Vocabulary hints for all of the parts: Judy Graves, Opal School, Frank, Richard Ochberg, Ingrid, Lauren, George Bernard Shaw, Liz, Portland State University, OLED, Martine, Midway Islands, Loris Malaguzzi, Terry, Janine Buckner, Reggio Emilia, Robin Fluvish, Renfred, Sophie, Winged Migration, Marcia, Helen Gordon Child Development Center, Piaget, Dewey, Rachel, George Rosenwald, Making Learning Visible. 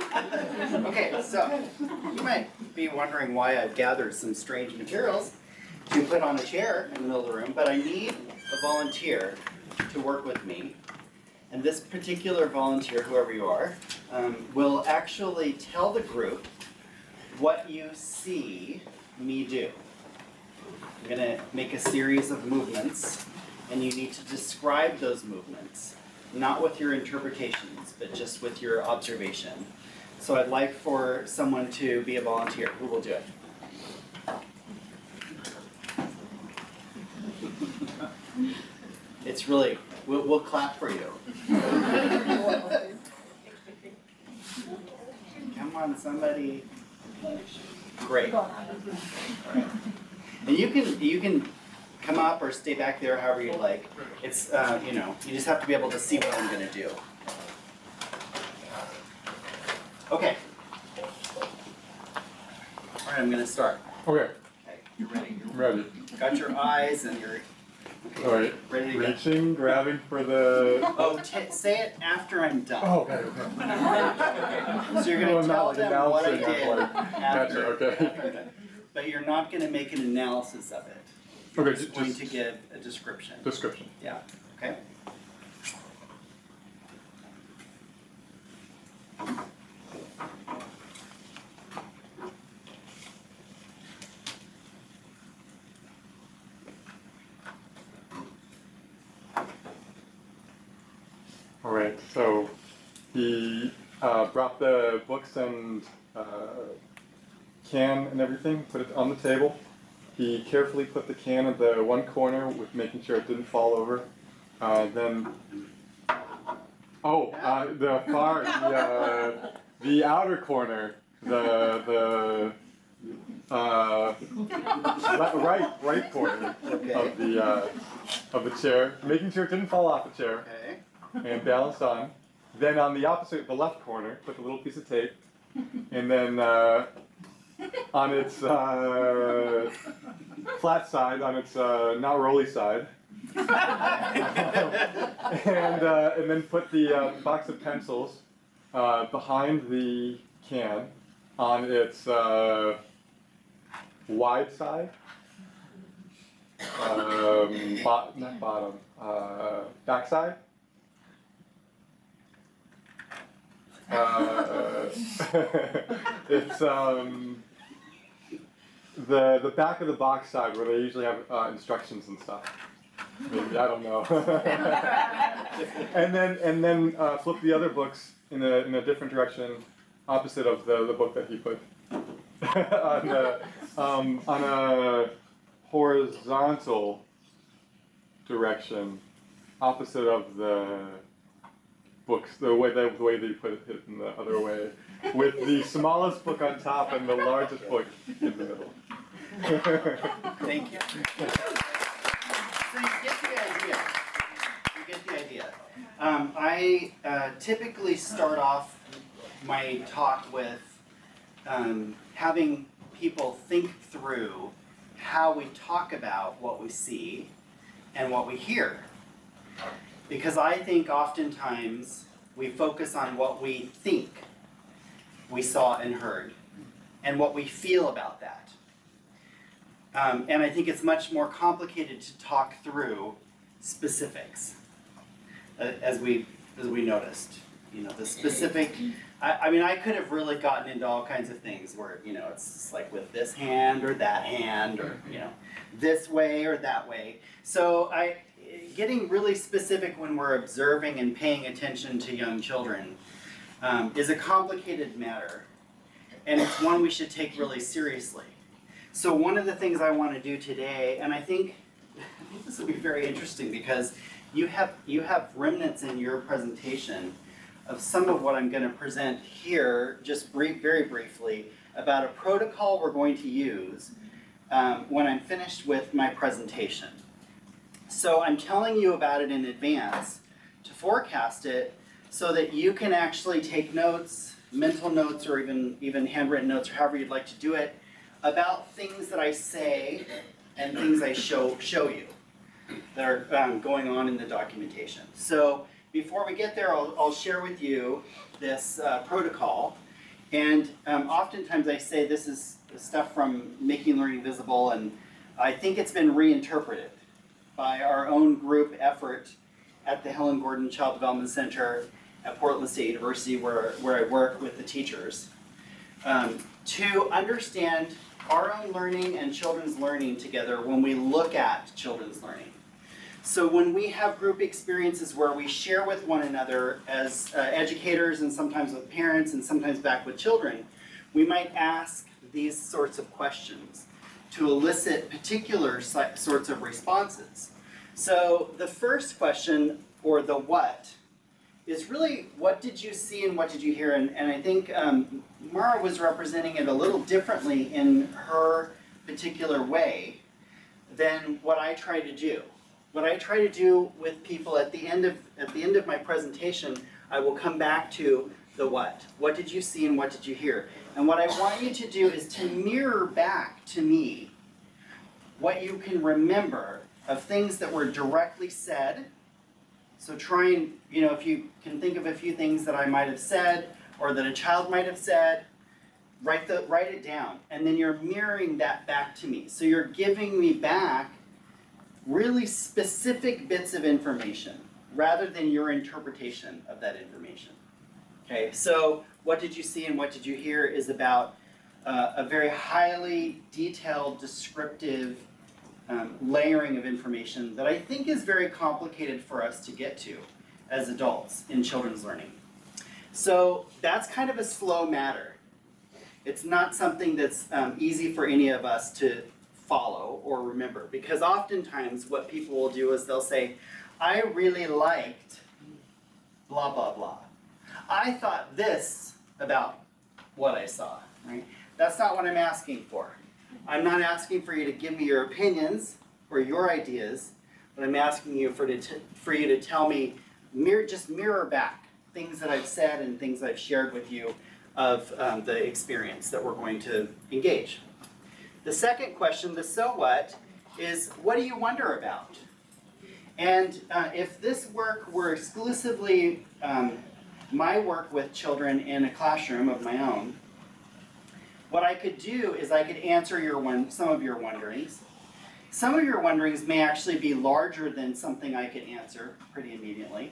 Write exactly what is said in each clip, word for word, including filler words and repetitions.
Okay, so you might be wondering why I've gathered some strange materials to put on a chair in the middle of the room, but I need a volunteer to work with me. And this particular volunteer, whoever you are, um, will actually tell the group what you see me do. I'm going to make a series of movements, and you need to describe those movements, not with your interpretations, but just with your observation. So I'd like for someone to be a volunteer. Who will do it? It's really, we'll, we'll clap for you. Come on, somebody. Great. All right. And you can, you can come up or stay back there however you like. It's, uh, you know, you just have to be able to see what I'm going to do. Okay. All right, I'm going to start. Okay. Okay, you're ready. You're ready. Got your eyes and your... Okay. All right. Ready to Reaching, go. Grabbing for the... Oh, t say it after I'm done. Oh, okay, okay. So you're going to tell them what I did after, okay. after that. But you're not going to make an analysis of it. You're okay, just, just going to give a description. Description. Yeah. Okay. All right, so he uh, brought the books and uh, can and everything, put it on the table. He carefully put the can in the one corner with making sure it didn't fall over. Uh, then, oh, uh, the far, the, uh, the outer corner, the, the uh, right, right corner okay. of, the, uh, of the chair, making sure it didn't fall off the chair. Okay. And balanced on. Then on the opposite, the left corner, put a little piece of tape. And then uh, on its uh, flat side, on its uh, not rolly side. and, uh, and then put the uh, box of pencils uh, behind the can on its uh, wide side. Um, bo not bottom. Uh, back side. Uh, it's um, the the back of the box side where they usually have uh, instructions and stuff. Maybe, I don't know. and then and then uh, flip the other books in a in a different direction, opposite of the the book that he put on a um, on a horizontal direction, opposite of the. Books the way that the way that you put it in the other way, with the smallest book on top and the largest book in the middle. Thank you. So you get the idea. You get the idea. Um, I uh, typically start off my talk with um, having people think through how we talk about what we see and what we hear. Because I think oftentimes we focus on what we think we saw and heard and what we feel about that. Um, and I think it's much more complicated to talk through specifics, uh, as we as we noticed. You know, the specific, I, I mean, I could have really gotten into all kinds of things where, you know, it's like with this hand or that hand or, you know, this way or that way. So I... Getting really specific when we're observing and paying attention to young children um, is a complicated matter, and it's one we should take really seriously. So one of the things I want to do today, and I think, I think this will be very interesting because you have, you have remnants in your presentation of some of what I'm going to present here, just brief, very briefly, about a protocol we're going to use um, when I'm finished with my presentation. So I'm telling you about it in advance to forecast it so that you can actually take notes, mental notes, or even, even handwritten notes, or however you'd like to do it, about things that I say and things I show, show you that are um, going on in the documentation. So before we get there, I'll, I'll share with you this uh, protocol And um, oftentimes I say this is stuff from Making Learning Visible, and I think it's been reinterpreted by our own group effort at the Helen Gordon Child Development Center at Portland State University, where, where I work with the teachers, um, to understand our own learning and children's learning together when we look at children's learning. So when we have group experiences where we share with one another as uh, educators, and sometimes with parents, and sometimes back with children, we might ask these sorts of questions to elicit particular sorts of responses. So the first question, or the what, is really what did you see and what did you hear? And, and I think um, Mara was representing it a little differently in her particular way than what I try to do. What I try to do with people at the end of, at the end of my presentation, I will come back to the what. What did you see and what did you hear? And what I want you to do is to mirror back to me what you can remember of things that were directly said. So try and, you know, if you can think of a few things that I might have said or that a child might have said, write, the, write it down. And then you're mirroring that back to me. So you're giving me back really specific bits of information rather than your interpretation of that information. Okay, so what did you see and what did you hear is about uh, a very highly detailed, descriptive um, layering of information that I think is very complicated for us to get to as adults in children's learning. So that's kind of a slow matter. It's not something that's um, easy for any of us to follow or remember, because oftentimes what people will do is they'll say, I really liked blah, blah, blah. I thought this about what I saw, right? That's not what I'm asking for. I'm not asking for you to give me your opinions or your ideas, but I'm asking you for, to t for you to tell me, mirror, just mirror back things that I've said and things I've shared with you of um, the experience that we're going to engage. The second question, the so what, is what do you wonder about? And uh, if this work were exclusively um, my work with children in a classroom of my own, what I could do is I could answer your one, some of your wonderings. Some of your wonderings may actually be larger than something I could answer pretty immediately.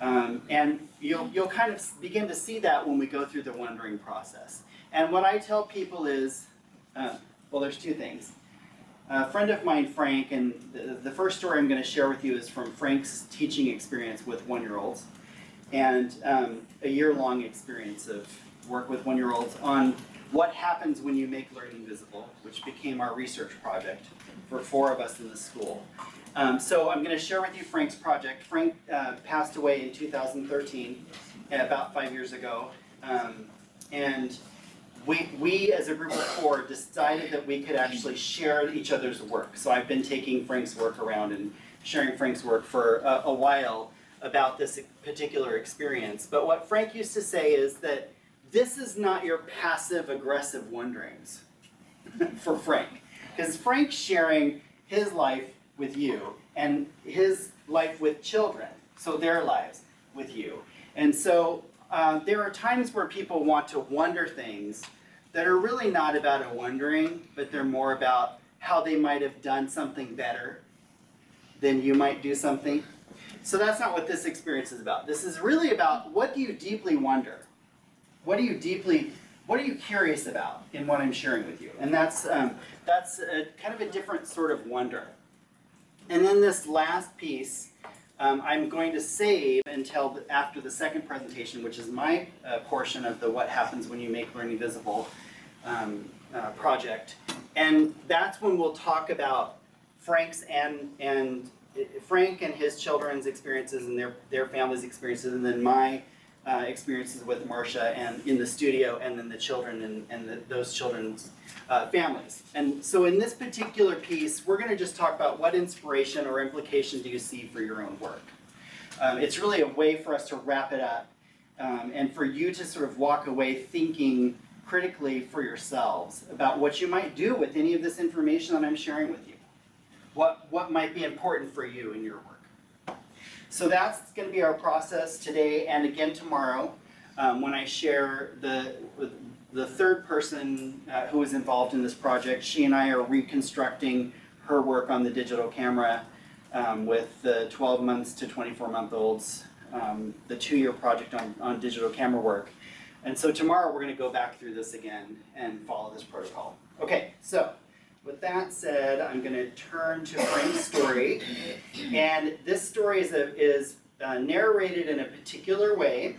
Um, and you'll, you'll kind of begin to see that when we go through the wondering process. And what I tell people is, uh, well, there's two things. A friend of mine, Frank, and the, the first story I'm going to share with you is from Frank's teaching experience with one-year-olds, and um, a year-long experience of work with one-year-olds on what happens when you make learning visible, which became our research project for four of us in the school. Um, so I'm going to share with you Frank's project. Frank uh, passed away in two thousand thirteen, about five years ago, um, and we, we as a group of four decided that we could actually share each other's work. So I've been taking Frank's work around and sharing Frank's work for a, a while about this particular experience. But what Frank used to say is that this is not your passive-aggressive wonderings for Frank. Because Frank's sharing his life with you and his life with children, so their lives with you. And so uh, there are times where people want to wonder things that are really not about a wondering, but they're more about how they might have done something better than you might do something. So that's not what this experience is about. This is really about what do you deeply wonder? What do you deeply, what are you curious about in what I'm sharing with you? And that's, um, that's a, kind of a different sort of wonder. And then this last piece, um, I'm going to save until after the second presentation, which is my uh, portion of the What Happens When You Make Learning Visible um, uh, project. And that's when we'll talk about Frank's and, and Frank and his children's experiences and their, their family's experiences, and then my uh, experiences with Marcia and in the studio, and then the children and, and the, those children's uh, families. And so in this particular piece, we're going to just talk about what inspiration or implication do you see for your own work. Um, it's really a way for us to wrap it up um, and for you to sort of walk away thinking critically for yourselves about what you might do with any of this information that I'm sharing with you. What, what might be important for you in your work. So that's going to be our process today and again tomorrow. um, when I share the, the third person uh, who was involved in this project. She and I are reconstructing her work on the digital camera um, with the twelve months to twenty-four month olds, um, the two-year project on, on digital camera work. And so tomorrow we're going to go back through this again and follow this protocol. Okay, so with that said, I'm going to turn to Frank's story. And this story is, a, is uh, narrated in a particular way.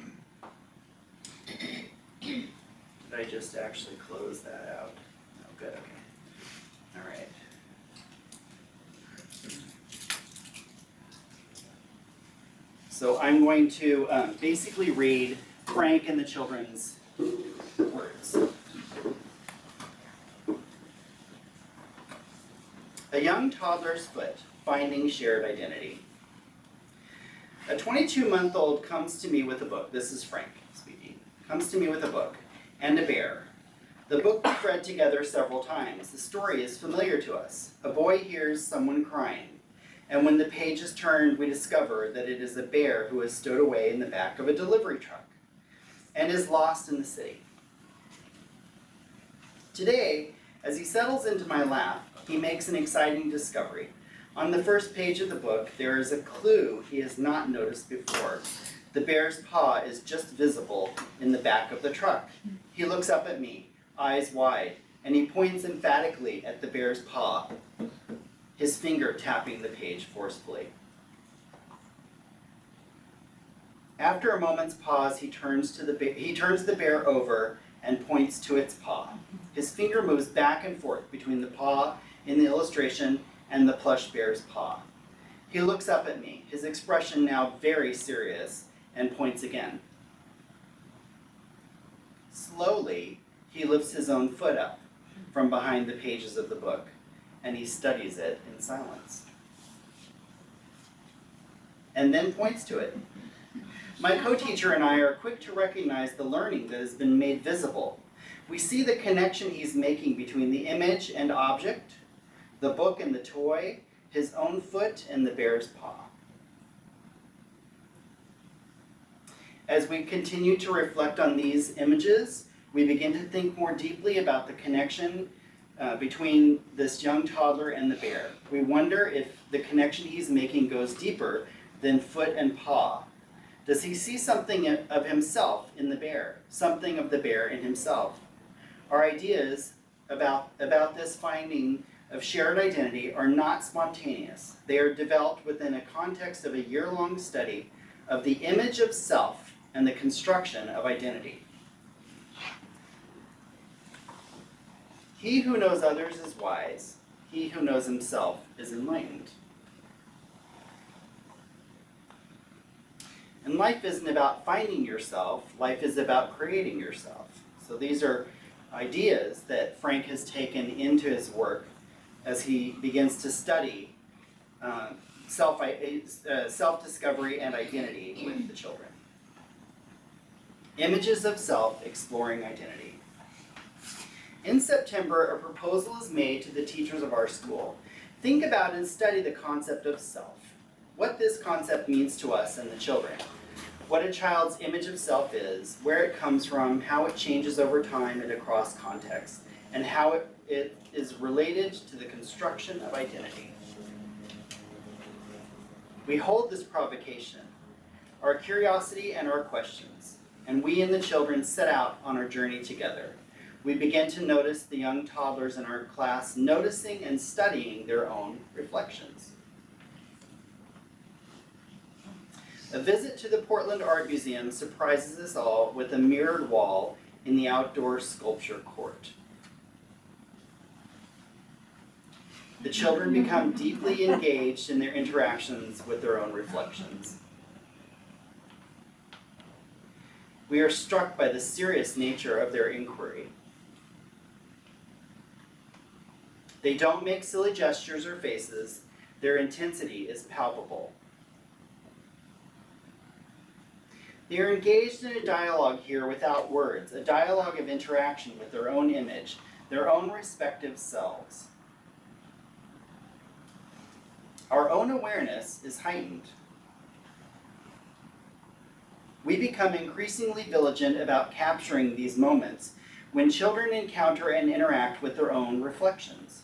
Did I just actually close that out? Oh, good, okay. All right. So I'm going to um, basically read Frank and the children's words. A young toddler's foot, finding shared identity. A twenty-two-month-old comes to me with a book. This is Frank speaking. Comes to me with a book and a bear. The book we've read together several times. The story is familiar to us. A boy hears someone crying. And when the page is turned, we discover that it is a bear who is stowed away in the back of a delivery truck and is lost in the city. Today, as he settles into my lap, he makes an exciting discovery. On the first page of the book, there is a clue he has not noticed before. The bear's paw is just visible in the back of the truck. He looks up at me, eyes wide, and he points emphatically at the bear's paw, his finger tapping the page forcefully. After a moment's pause, he turns to the bear, he turns the bear over and points to its paw. His finger moves back and forth between the paw in the illustration and the plush bear's paw. He looks up at me, his expression now very serious, and points again. Slowly, he lifts his own foot up from behind the pages of the book, and he studies it in silence, and then points to it. My co-teacher and I are quick to recognize the learning that has been made visible. We see the connection he's making between the image and object, the book and the toy, his own foot and the bear's paw. As we continue to reflect on these images, we begin to think more deeply about the connection uh, between this young toddler and the bear. We wonder if the connection he's making goes deeper than foot and paw. Does he see something of himself in the bear? Something of the bear in himself? Our ideas about, about this finding of shared identity are not spontaneous. They are developed within a context of a year-long study of the image of self and the construction of identity. He who knows others is wise. He who knows himself is enlightened. And life isn't about finding yourself, life is about creating yourself. So these are ideas that Frank has taken into his work as he begins to study uh, self, uh, self-discovery and identity with the children. Images of self exploring identity. In September, a proposal is made to the teachers of our school. Think about and study the concept of self. What this concept means to us and the children. What a child's image of self is, where it comes from, how it changes over time and across context, and how it, it is related to the construction of identity. We hold this provocation, our curiosity and our questions, and we and the children set out on our journey together. We begin to notice the young toddlers in our class noticing and studying their own reflections. A visit to the Portland Art Museum surprises us all with a mirrored wall in the outdoor sculpture court. The children become deeply engaged in their interactions with their own reflections. We are struck by the serious nature of their inquiry. They don't make silly gestures or faces. Their intensity is palpable. They are engaged in a dialogue here without words, a dialogue of interaction with their own image, their own respective selves. Our own awareness is heightened. we become increasingly diligent about capturing these moments when children encounter and interact with their own reflections.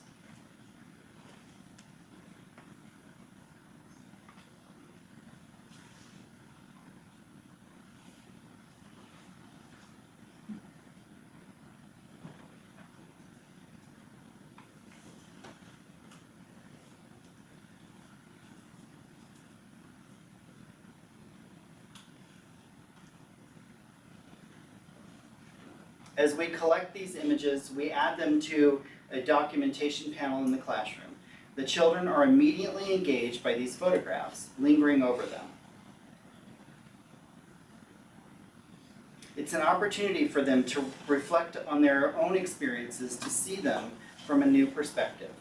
As we collect these images, we add them to a documentation panel in the classroom. The children are immediately engaged by these photographs, lingering over them. It's an opportunity for them to reflect on their own experiences, to see them from a new perspective,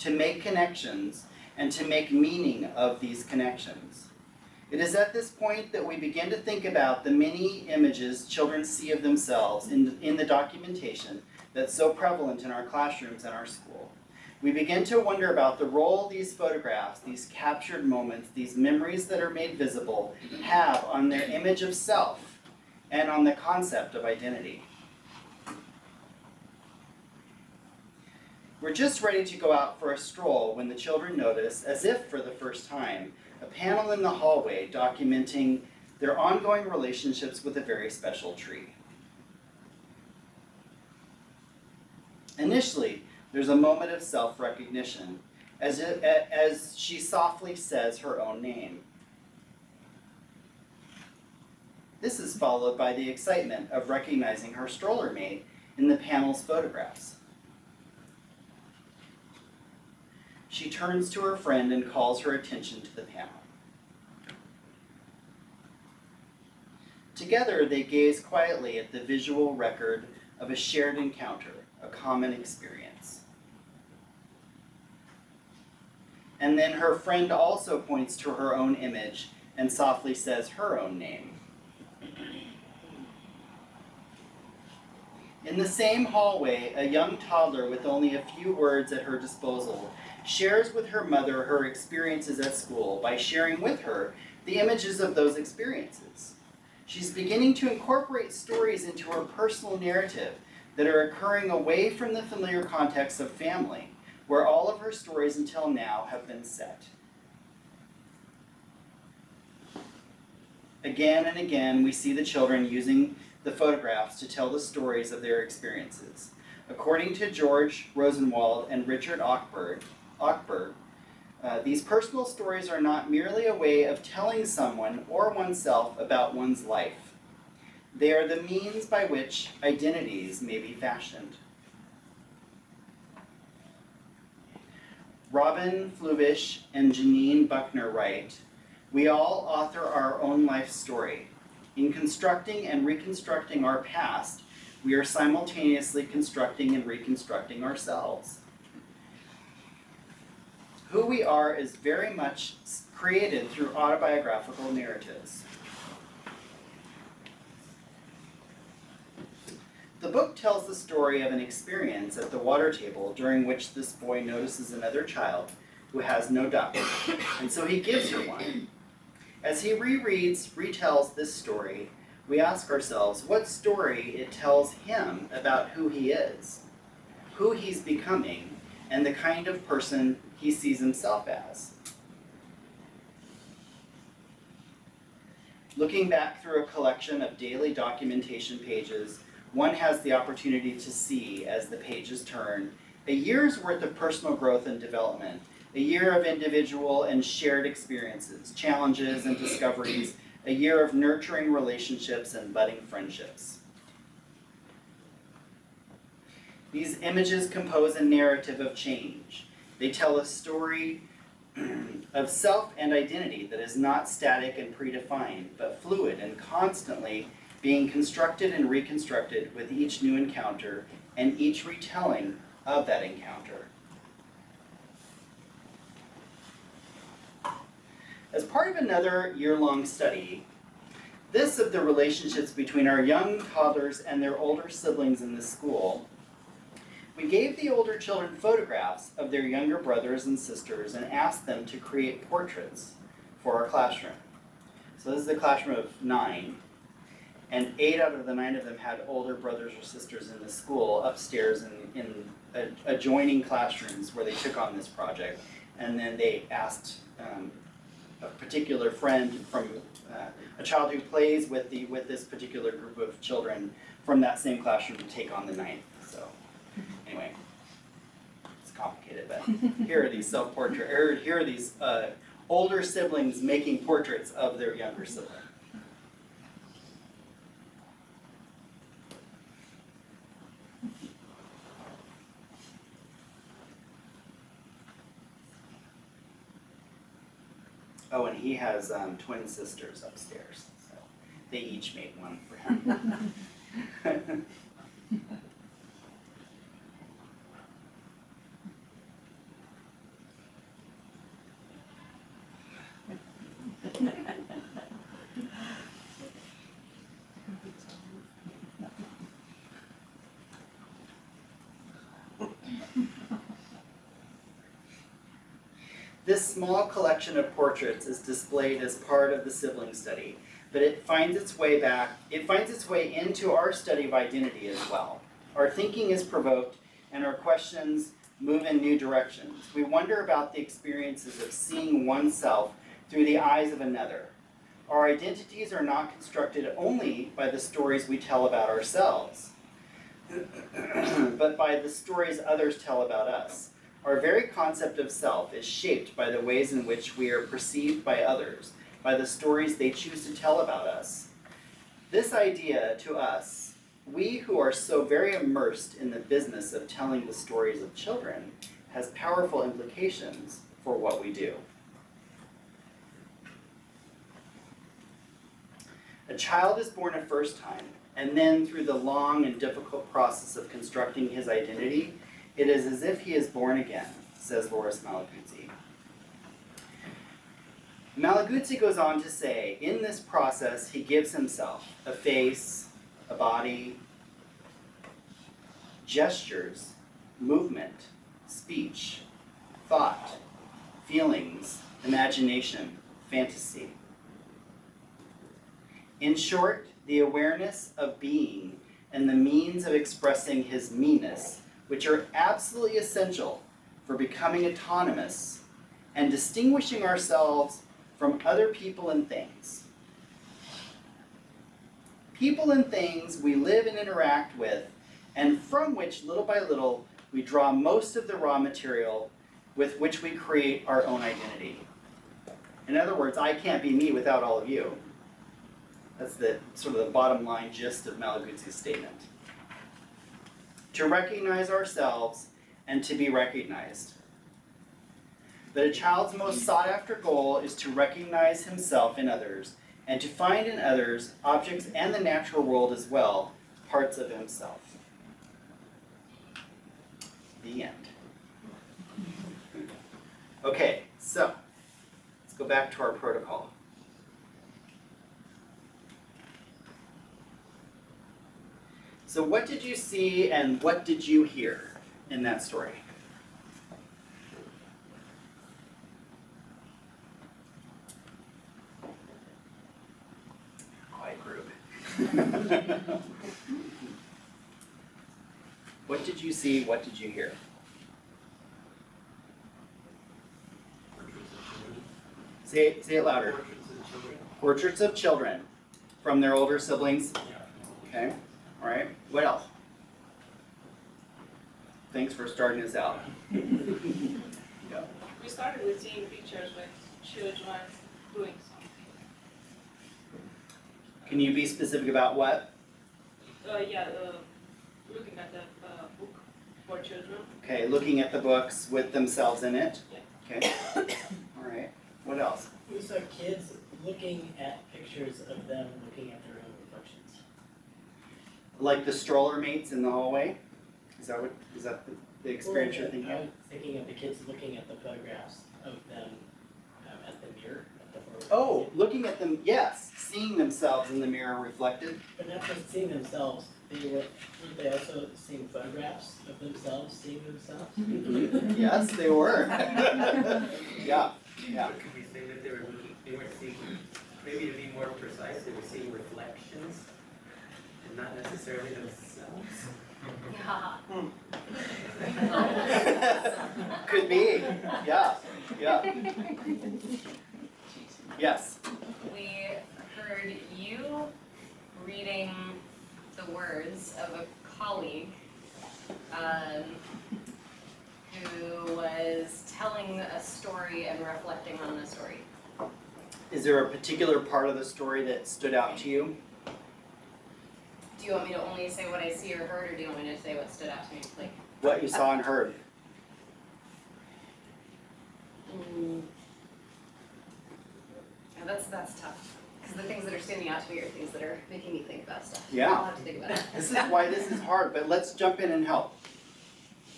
to make connections, and to make meaning of these connections. It is at this point that we begin to think about the many images children see of themselves in, in the documentation that's so prevalent in our classrooms and our school. We begin to wonder about the role these photographs, these captured moments, these memories that are made visible, have on their image of self and on the concept of identity. We're just ready to go out for a stroll when the children notice, as if for the first time, a panel in the hallway documenting their ongoing relationships with a very special tree. Initially, there's a moment of self-recognition as, it, as she softly says her own name. This is followed by the excitement of recognizing her stroller mate in the panel's photographs. She turns to her friend and calls her attention to the panel. Together, they gaze quietly at the visual record of a shared encounter, a common experience. And then her friend also points to her own image and softly says her own name. In the same hallway, a young toddler with only a few words at her disposal shares with her mother her experiences at school by sharing with her the images of those experiences. She's beginning to incorporate stories into her personal narrative that are occurring away from the familiar context of family, where all of her stories until now have been set. Again and again, we see the children using the photographs to tell the stories of their experiences. According to George Rosenwald and Richard Ochberg, Ochberg, uh, these personal stories are not merely a way of telling someone or oneself about one's life. They are the means by which identities may be fashioned. Robin Fluvish and Janine Buckner write, "We all author our own life story. In constructing and reconstructing our past, we are simultaneously constructing and reconstructing ourselves. Who we are is very much created through autobiographical narratives." The book tells the story of an experience at the water table during which this boy notices another child who has no duck, and so he gives her one. As he rereads, retells this story, we ask ourselves what story it tells him about who he is, who he's becoming, and the kind of person he sees himself as. Looking back through a collection of daily documentation pages, one has the opportunity to see, as the pages turn, a year's worth of personal growth and development, a year of individual and shared experiences, challenges and discoveries, a year of nurturing relationships and budding friendships. These images compose a narrative of change. They tell a story of self and identity that is not static and predefined, but fluid and constantly being constructed and reconstructed with each new encounter and each retelling of that encounter. As part of another year-long study, this of the relationships between our young toddlers and their older siblings in the school, we gave the older children photographs of their younger brothers and sisters and asked them to create portraits for our classroom. So this is a classroom of nine, and eight out of the nine of them had older brothers or sisters in the school upstairs in, in a, adjoining classrooms where they took on this project. And then they asked um, a particular friend from uh, a child who plays with, the, with this particular group of children from that same classroom to take on the ninth. So anyway, it's complicated, but here are these self-portrait, or here are these uh, older siblings making portraits of their younger sibling. Oh, and he has um, twin sisters upstairs, so they each made one for him. This small collection of portraits is displayed as part of the sibling study, but it finds its way back, it finds its way into our study of identity as well. Our thinking is provoked and our questions move in new directions. We wonder about the experiences of seeing oneself through the eyes of another. Our identities are not constructed only by the stories we tell about ourselves, but by the stories others tell about us. Our very concept of self is shaped by the ways in which we are perceived by others, by the stories they choose to tell about us. This idea to us, we who are so very immersed in the business of telling the stories of children, has powerful implications for what we do. A child is born a first time, and then through the long and difficult process of constructing his identity, it is as if he is born again, says Loris Malaguzzi. Malaguzzi goes on to say, in this process, he gives himself a face, a body, gestures, movement, speech, thought, feelings, imagination, fantasy. In short, the awareness of being and the means of expressing his meanness, which are absolutely essential for becoming autonomous and distinguishing ourselves from other people and things. People and things we live and interact with, and from which, little by little, we draw most of the raw material with which we create our own identity. In other words, I can't be me without all of you. That's the sort of the bottom line gist of Malaguzzi's statement. To recognize ourselves and to be recognized. That a child's most sought after goal is to recognize himself in others and to find in others, objects and the natural world as well, parts of himself. The end. Okay, so let's go back to our protocol. So what did you see and what did you hear in that story? Quiet group. What did you see, what did you hear? Say it, say it louder. Portraits of children. Portraits of children from their older siblings. Okay. All right, what else? Thanks for starting us out. Yeah. We started with seeing pictures with children doing something. Can you be specific about what? Uh, yeah, uh, looking at the uh, book for children. Okay, looking at the books with themselves in it. Yeah. Okay, all right, what else? We saw kids looking at pictures of them looking at their own. Like the stroller mates in the hallway? Is that what is that the, the experience well, you're thinking of? I'm thinking of the kids looking at the photographs of them um, at the mirror. At the oh, looking at them, yes. Seeing themselves in the mirror reflected. But not just seeing themselves. They were, weren't they also seeing photographs of themselves, seeing themselves? Mm-hmm. Yes, they were. Yeah, yeah. Could we say that they, were, they weren't seeing maybe to be more precise, they were seeing reflections and not necessarily themselves. Yeah. Hmm. Could be. Yeah. Yeah. Yes. We heard you reading the words of a colleague um, who was telling a story and reflecting on the story. Is there a particular part of the story that stood out to you? Do you want me to only say what I see or heard, or do you want me to say what stood out to me? Like what you saw and heard. Mm. That's, that's tough, because the things that are standing out to me are things that are making me think about stuff. Yeah. I'll have to think about it. This is why this is hard, but let's jump in and help.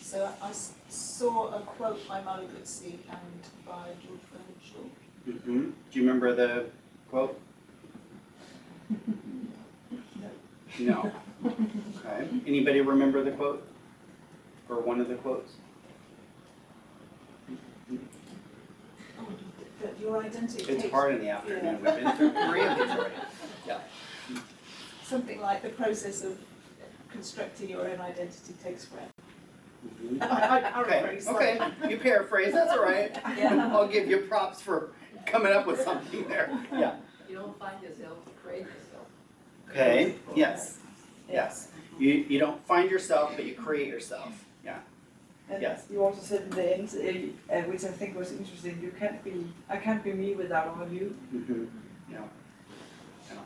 So I saw a quote by Malaguzzi and by George Bernard Shaw. Mm-hmm. Do you remember the quote? No. No. Okay. Anybody remember the quote? Or one of the quotes? That your identity. It's hard in the afternoon. Yeah. We've been through three of these already. Yeah. Something like the process of constructing your own identity takes forever. Mm-hmm. I, I, I okay. Okay. That. You paraphrase. That's all right. Yeah. I'll give you props for coming up with something there. Yeah. You don't find yourself, you create yourself. Okay. Yes. Yes. You you don't find yourself, but you create yourself. Yeah. And yes. You also said in the end, uh, which I think was interesting, you can't be, I can't be me without all of you. Mm-hmm. Yeah. Yeah.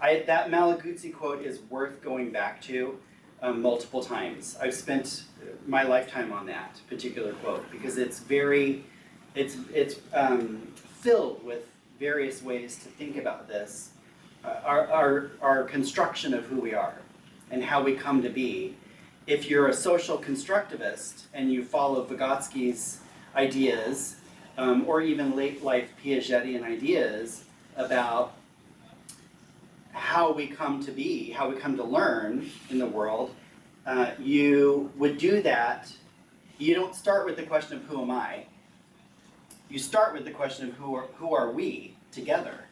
I, that Malaguzzi quote is worth going back to um, multiple times. I've spent my lifetime on that particular quote because it's very, it's, it's um, filled with various ways to think about this, uh, our, our, our construction of who we are and how we come to be. If you're a social constructivist and you follow Vygotsky's ideas, um, or even late life Piagetian ideas about how we come to be, how we come to learn in the world, uh, you would do that. You don't start with the question of who am I. You start with the question of who are, who are we together.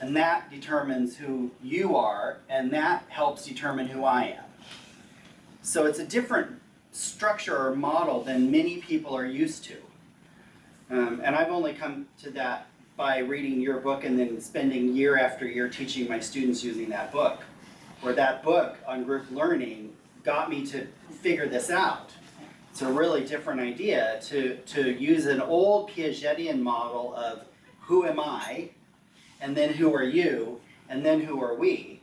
And that determines who you are, and that helps determine who I am. So it's a different structure or model than many people are used to. Um, and I've only come to that by reading your book and then spending year after year teaching my students using that book. Where that book on group learning got me to figure this out. It's a really different idea to, to use an old Piagetian model of who am I, and then who are you, and then who are we.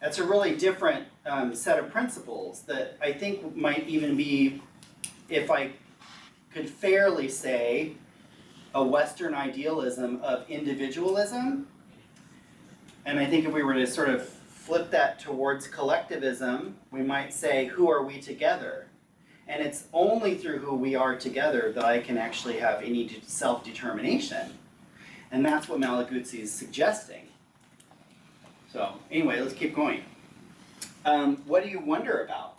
That's a really different um, set of principles that I think might even be, if I could fairly say, a Western idealism of individualism. And I think if we were to sort of flip that towards collectivism, we might say, who are we together? And it's only through who we are together that I can actually have any self-determination. And that's what Malaguzzi is suggesting. So anyway, let's keep going. Um, what do you wonder about?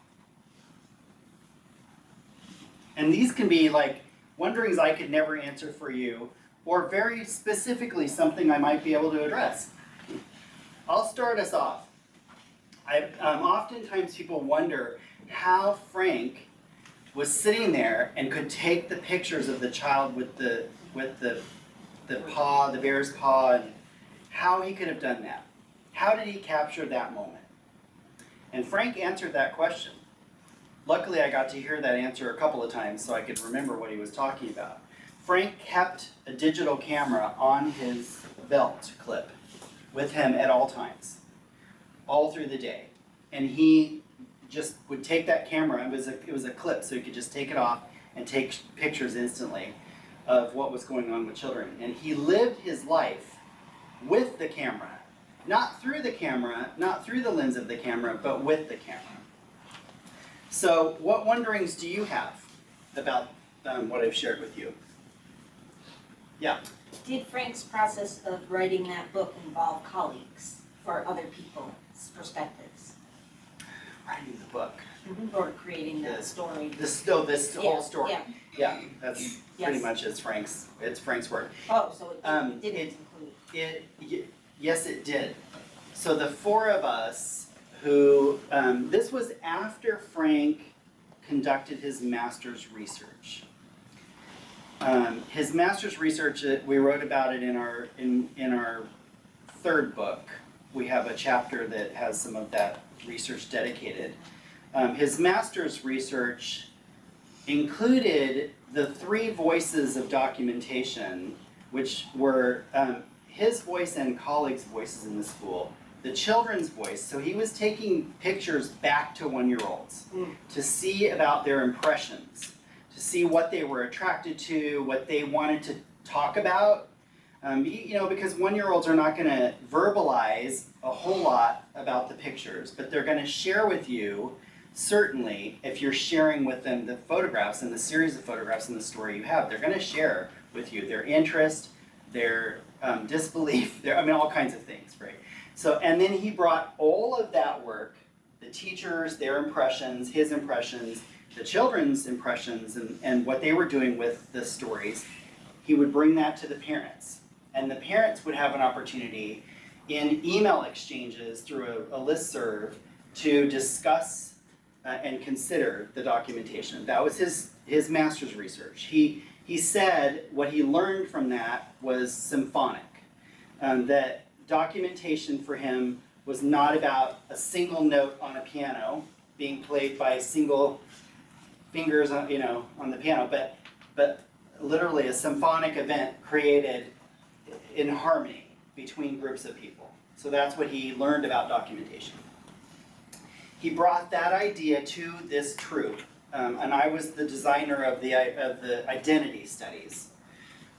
And these can be like wonderings I could never answer for you, or very specifically something I might be able to address. I'll start us off. I, um, oftentimes people wonder how Frank was sitting there and could take the pictures of the child with the, with the, the paw, the bear's paw, and how he could have done that. How did he capture that moment? And Frank answered that question. Luckily, I got to hear that answer a couple of times so I could remember what he was talking about. Frank kept a digital camera on his belt clip with him at all times, all through the day. And he just would take that camera. It was a, it was a clip, so he could just take it off and take pictures instantly of what was going on with children. And he lived his life with the camera. Not through the camera, not through the lens of the camera, but with the camera. So what wonderings do you have about um, what I've shared with you? Yeah. Did Frank's process of writing that book involve colleagues or other people's perspectives? Writing the book. or creating the, the story. The sto this yeah, whole story. Yeah, yeah that's yes. pretty much it's Frank's. It's Frank's work. Oh, so it, um, it didn't it, include. It, yes, it did. So the four of us who um, this was after Frank conducted his master's research. Um, his master's research, we wrote about it in our in in our third book. We have a chapter that has some of that research dedicated. Um, his master's research included the three voices of documentation, which were um, his voice and colleagues' voices in the school, the children's voice. So he was taking pictures back to one-year-olds mm. to see about their impressions, to see what they were attracted to, what they wanted to talk about. Um, you know, because one-year-olds are not going to verbalize a whole lot about the pictures, but they're going to share with you, certainly, if you're sharing with them the photographs and the series of photographs and the story you have, they're going to share with you their interest, their um, disbelief, their, I mean, all kinds of things, right? So, and then he brought all of that work, the teachers, their impressions, his impressions, the children's impressions, and, and what they were doing with the stories, he would bring that to the parents. And the parents would have an opportunity in email exchanges through a, a listserv to discuss uh, and consider the documentation. That was his, his master's research. He, he said what he learned from that was symphonic, um, that documentation for him was not about a single note on a piano being played by single fingers on, you know, on the piano, but, but literally a symphonic event created in harmony between groups of people. So that's what he learned about documentation. He brought that idea to this troop, um, and I was the designer of the, of the identity studies.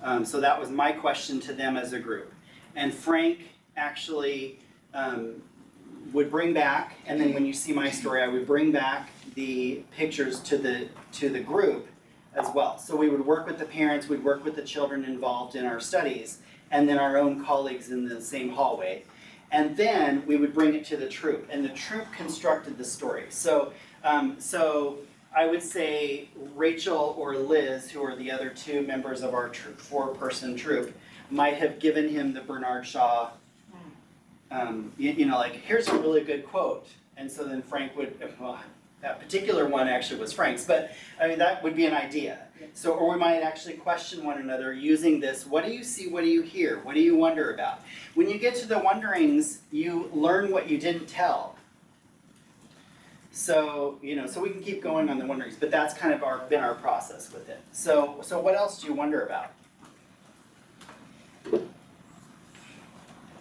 Um, so that was my question to them as a group. And Frank actually um, would bring back, and then when you see my story, I would bring back the pictures to the, to the group as well. So we would work with the parents, we'd work with the children involved in our studies, and then our own colleagues in the same hallway. And then we would bring it to the troop, and the troop constructed the story. So, um, so I would say Rachel or Liz, who are the other two members of our troop, four-person troop, might have given him the Bernard Shaw, um, you, you know, like, here's a really good quote. And so then Frank would, well, that particular one actually was Frank's, but I mean, that would be an idea. So, or we might actually question one another using this, what do you see, what do you hear, what do you wonder about? When you get to the wonderings, you learn what you didn't tell. So, you know, so we can keep going on the wonderings, but that's kind of our, been our process with it. So, so what else do you wonder about?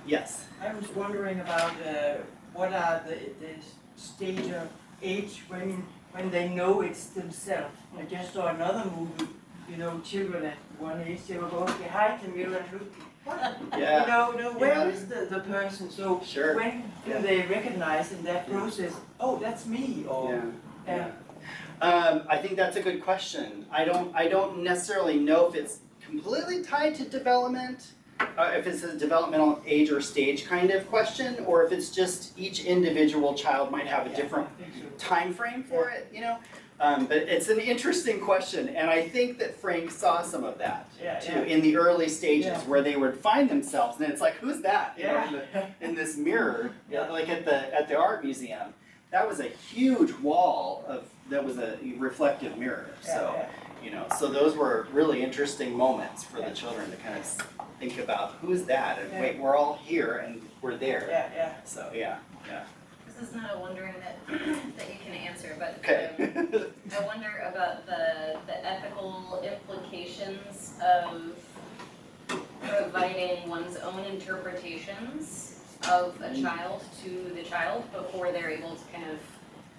Yes? I was wondering about uh, what are the, the stage of age when when they know it's themselves. I just saw another movie, you know, children at one age, they were going behind the mirror and looking. What? Yeah. You know, no, where yeah. is the, the person? So sure. when yeah. do they recognize in that process, oh, that's me? Or, yeah. Uh, yeah. Um, I think that's a good question. I don't, I don't necessarily know if it's completely tied to development, uh, if it's a developmental age or stage kind of question, or if it's just each individual child might have a yeah, different time frame for it, you know? Um, but it's an interesting question, and I think that Frank saw some of that yeah, too yeah. in the early stages yeah. where they would find themselves, and it's like, who's that? You yeah. know, in, the, in this mirror, yeah. like at the at the art museum, that was a huge wall of that was a reflective mirror. Yeah, so yeah. you know, so those were really interesting moments for yeah. the children to kind of think about who's that, and yeah. wait, we're all here and we're there. Yeah, yeah. So yeah, yeah. This is not a wondering that, that you can answer, but um, I wonder about the, the ethical implications of providing one's own interpretations of a child to the child before they're able to kind of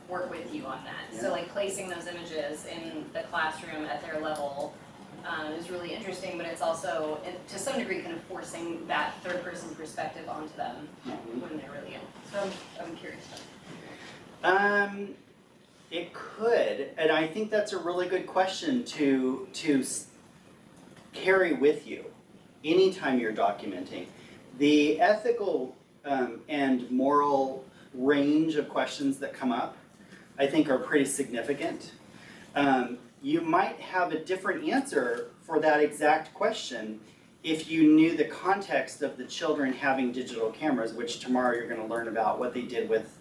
work with you on that. Yeah. So like placing those images in the classroom at their level um, is really interesting, but it's also to some degree kind of forcing that third person perspective onto them when they're really young. I'm, I'm curious. Um, it could, and I think that's a really good question to to carry with you anytime you're documenting. The ethical um, and moral range of questions that come up I think are pretty significant. Um, you might have a different answer for that exact question if you knew the context of the children having digital cameras, which tomorrow you're going to learn about what they did with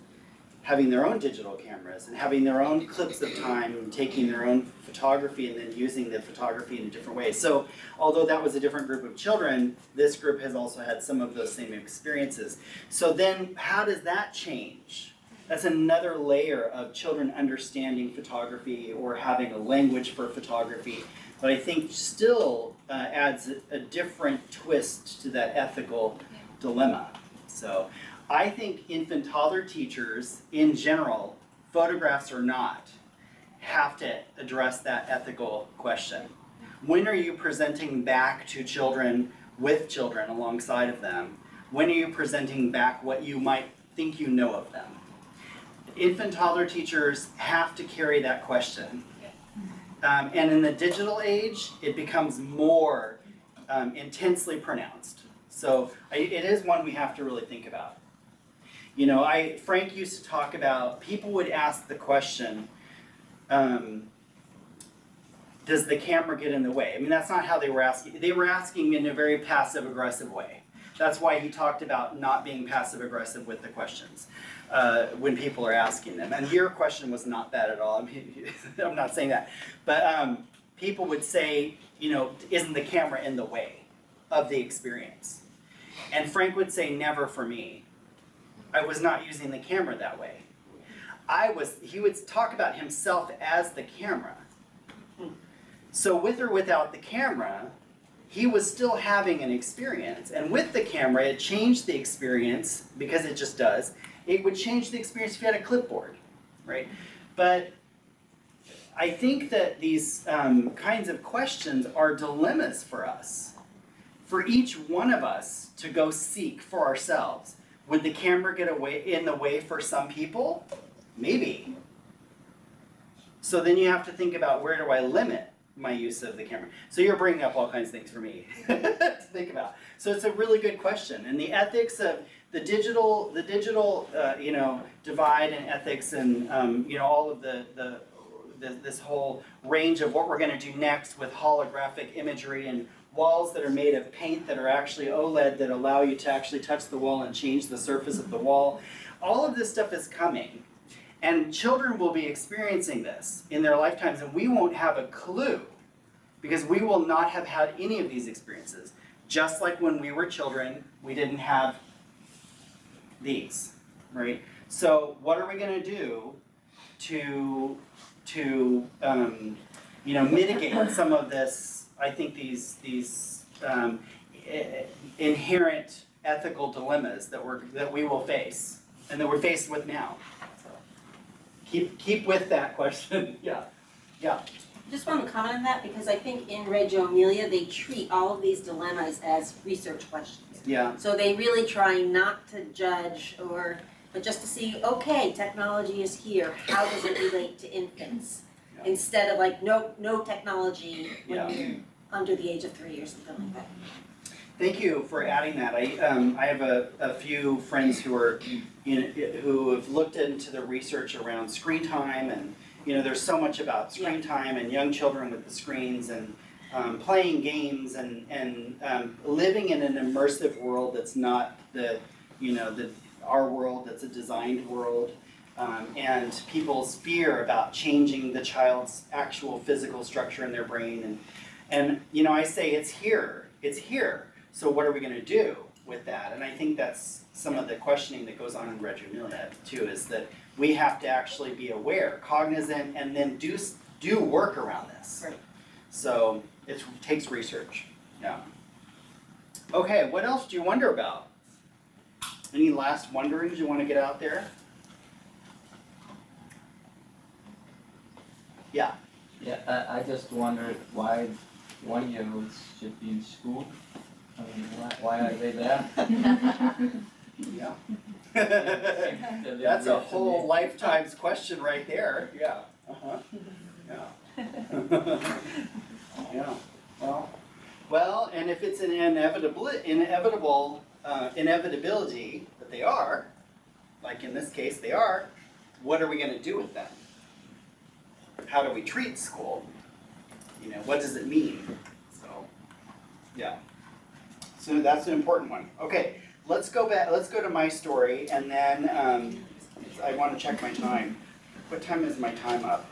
having their own digital cameras and having their own clips of time and taking their own photography and then using the photography in a different way. So although that was a different group of children, this group has also had some of those same experiences. So then how does that change? That's another layer of children understanding photography or having a language for photography that I think still uh, adds a different twist to that ethical dilemma. So I think infant toddler teachers in general, photographs or not, have to address that ethical question. When are you presenting back to children with children alongside of them? When are you presenting back what you might think you know of them? Infant toddler teachers have to carry that question. Um, and in the digital age, it becomes more um, intensely pronounced. So I, it is one we have to really think about. You know, I, Frank used to talk about, people would ask the question, um, does the camera get in the way? I mean, that's not how they were asking. They were asking in a very passive-aggressive way. That's why he talked about not being passive-aggressive with the questions uh, when people are asking them. And your question was not that at all. I mean, I'm not saying that. But um, people would say, you know, isn't the camera in the way of the experience? And Frank would say, never for me. I was not using the camera that way. I was, he would talk about himself as the camera. So with or without the camera, he was still having an experience. And with the camera, it changed the experience, because it just does. It would change the experience if you had a clipboard, right? But I think that these um, kinds of questions are dilemmas for us, for each one of us to go seek for ourselves. Would the camera get away in the way for some people? Maybe. So then you have to think about, where do I limit my use of the camera? So you're bringing up all kinds of things for me to think about. So it's a really good question. And the ethics of the digital, the digital, uh, you know, divide and ethics and, um, you know, all of the, the, the, this whole range of what we're going to do next with holographic imagery and walls that are made of paint that are actually OLED that allow you to actually touch the wall and change the surface of the wall. All of this stuff is coming, and children will be experiencing this in their lifetimes, and we won't have a clue because we will not have had any of these experiences. Just like when we were children, we didn't have these, right? So what are we going to do to, to um, you know, mitigate some of this? I think these these um, inherent ethical dilemmas that we're that we will face and that we're faced with now. So keep keep with that question. Yeah, yeah. I just want to comment on that, because I think in Reggio Emilia they treat all of these dilemmas as research questions. Yeah. So they really try not to judge, or but just to see, okay, technology is here. How does it relate to infants? Yeah. Instead of like no no technology when yeah. you're under the age of three or something like that. Thank you for adding that. I um, I have a, a few friends who are in, who have looked into the research around screen time, and you know there's so much about screen yeah. time and young children with the screens and um, playing games and and um, living in an immersive world that's not the you know the our world, that's a designed world. Um, and people's fear about changing the child's actual physical structure in their brain. And, and you know, I say it's here, it's here. So what are we going to do with that? And I think that's some of the questioning that goes on in Reggio Emilia too, is that we have to actually be aware, cognizant, and then do, do work around this. Right. So it takes research, yeah. Okay, what else do you wonder about? Any last wonderings you want to get out there? Yeah. Yeah, I, I just wondered why one-year-olds should be in school. I mean, why, why are they there? Yeah. That's a whole lifetime's question right there. Yeah. Uh-huh. Yeah. Yeah. Well. Well, and if it's an inevitable, inevitable, uh, inevitability that they are, like in this case they are, what are we going to do with that? how do we treat school? You know, what does it mean? So, yeah. So that's an important one. Okay, let's go back. Let's go to my story, and then um, I want to check my time. What time is my time up?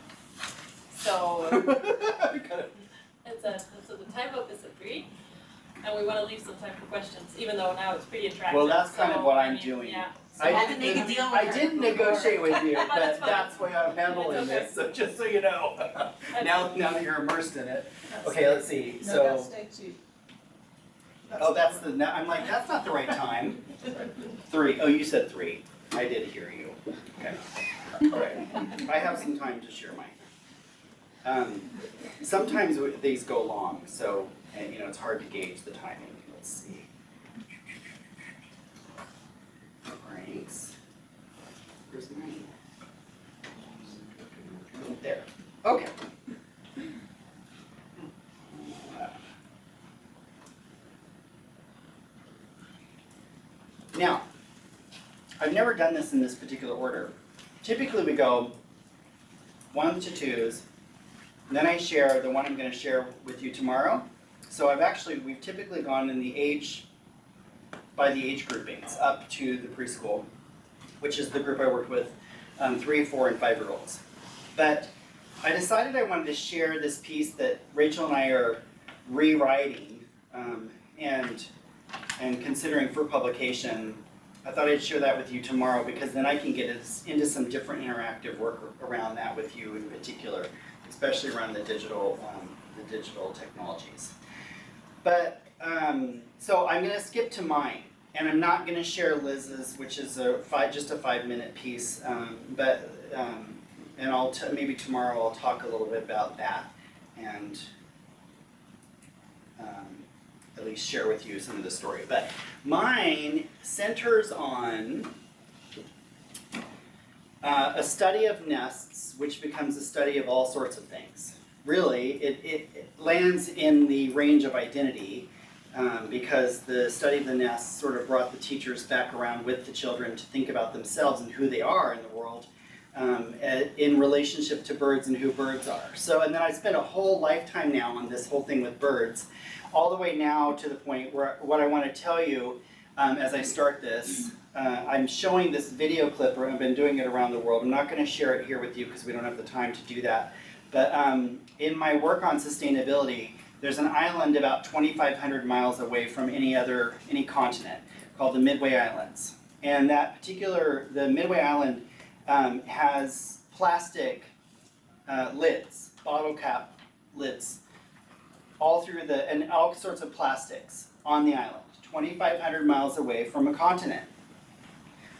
So it's a so the time up is at three, and we want to leave some time for questions, even though now it's pretty attractive. Well, that's kind so, of what I'm I mean, doing. Yeah. So I didn't, make a deal with I didn't negotiate with you, but that's why I'm handling okay. this, so just so you know. now, now that you're immersed in it. That's okay, let's see. No, so, that's statute. That's oh, that's the, I'm like, that's not the right time. three. Oh, you said three. I did hear you. Okay. All right. I have some time to share mine. Um, sometimes these go long, so, and, you know, it's hard to gauge the timing. Let's see. Ranks. Where's mine? There. Okay. Now, I've never done this in this particular order. Typically we go one to twos, and then I share the one I'm going to share with you tomorrow. So I've actually, we've typically gone in the age by the age groupings up to the preschool, which is the group I worked with, um, three, four, and five-year-olds. But I decided I wanted to share this piece that Rachel and I are rewriting um, and, and considering for publication. I thought I'd share that with you tomorrow because then I can get us into some different interactive work around that with you in particular, especially around the digital, um, the digital technologies. But Um, so I'm going to skip to mine, and I'm not going to share Liz's, which is a five, just a five-minute piece, um, but, um, and I'll t maybe tomorrow I'll talk a little bit about that, and um, at least share with you some of the story. But mine centers on uh, a study of nests, which becomes a study of all sorts of things. Really, it, it, it lands in the range of identity, Um, because the study of the nest sort of brought the teachers back around with the children to think about themselves and who they are in the world um, in relationship to birds and who birds are. So, and then I spent a whole lifetime now on this whole thing with birds, all the way now to the point where what I want to tell you um, as I start this, uh, I'm showing this video clip, or I've been doing it around the world. I'm not going to share it here with you because we don't have the time to do that. But um, in my work on sustainability, there's an island about twenty-five hundred miles away from any other, any continent called the Midway Islands. And that particular, the Midway Island um, has plastic uh, lids, bottle cap lids, all through the, and all sorts of plastics on the island, twenty-five hundred miles away from a continent.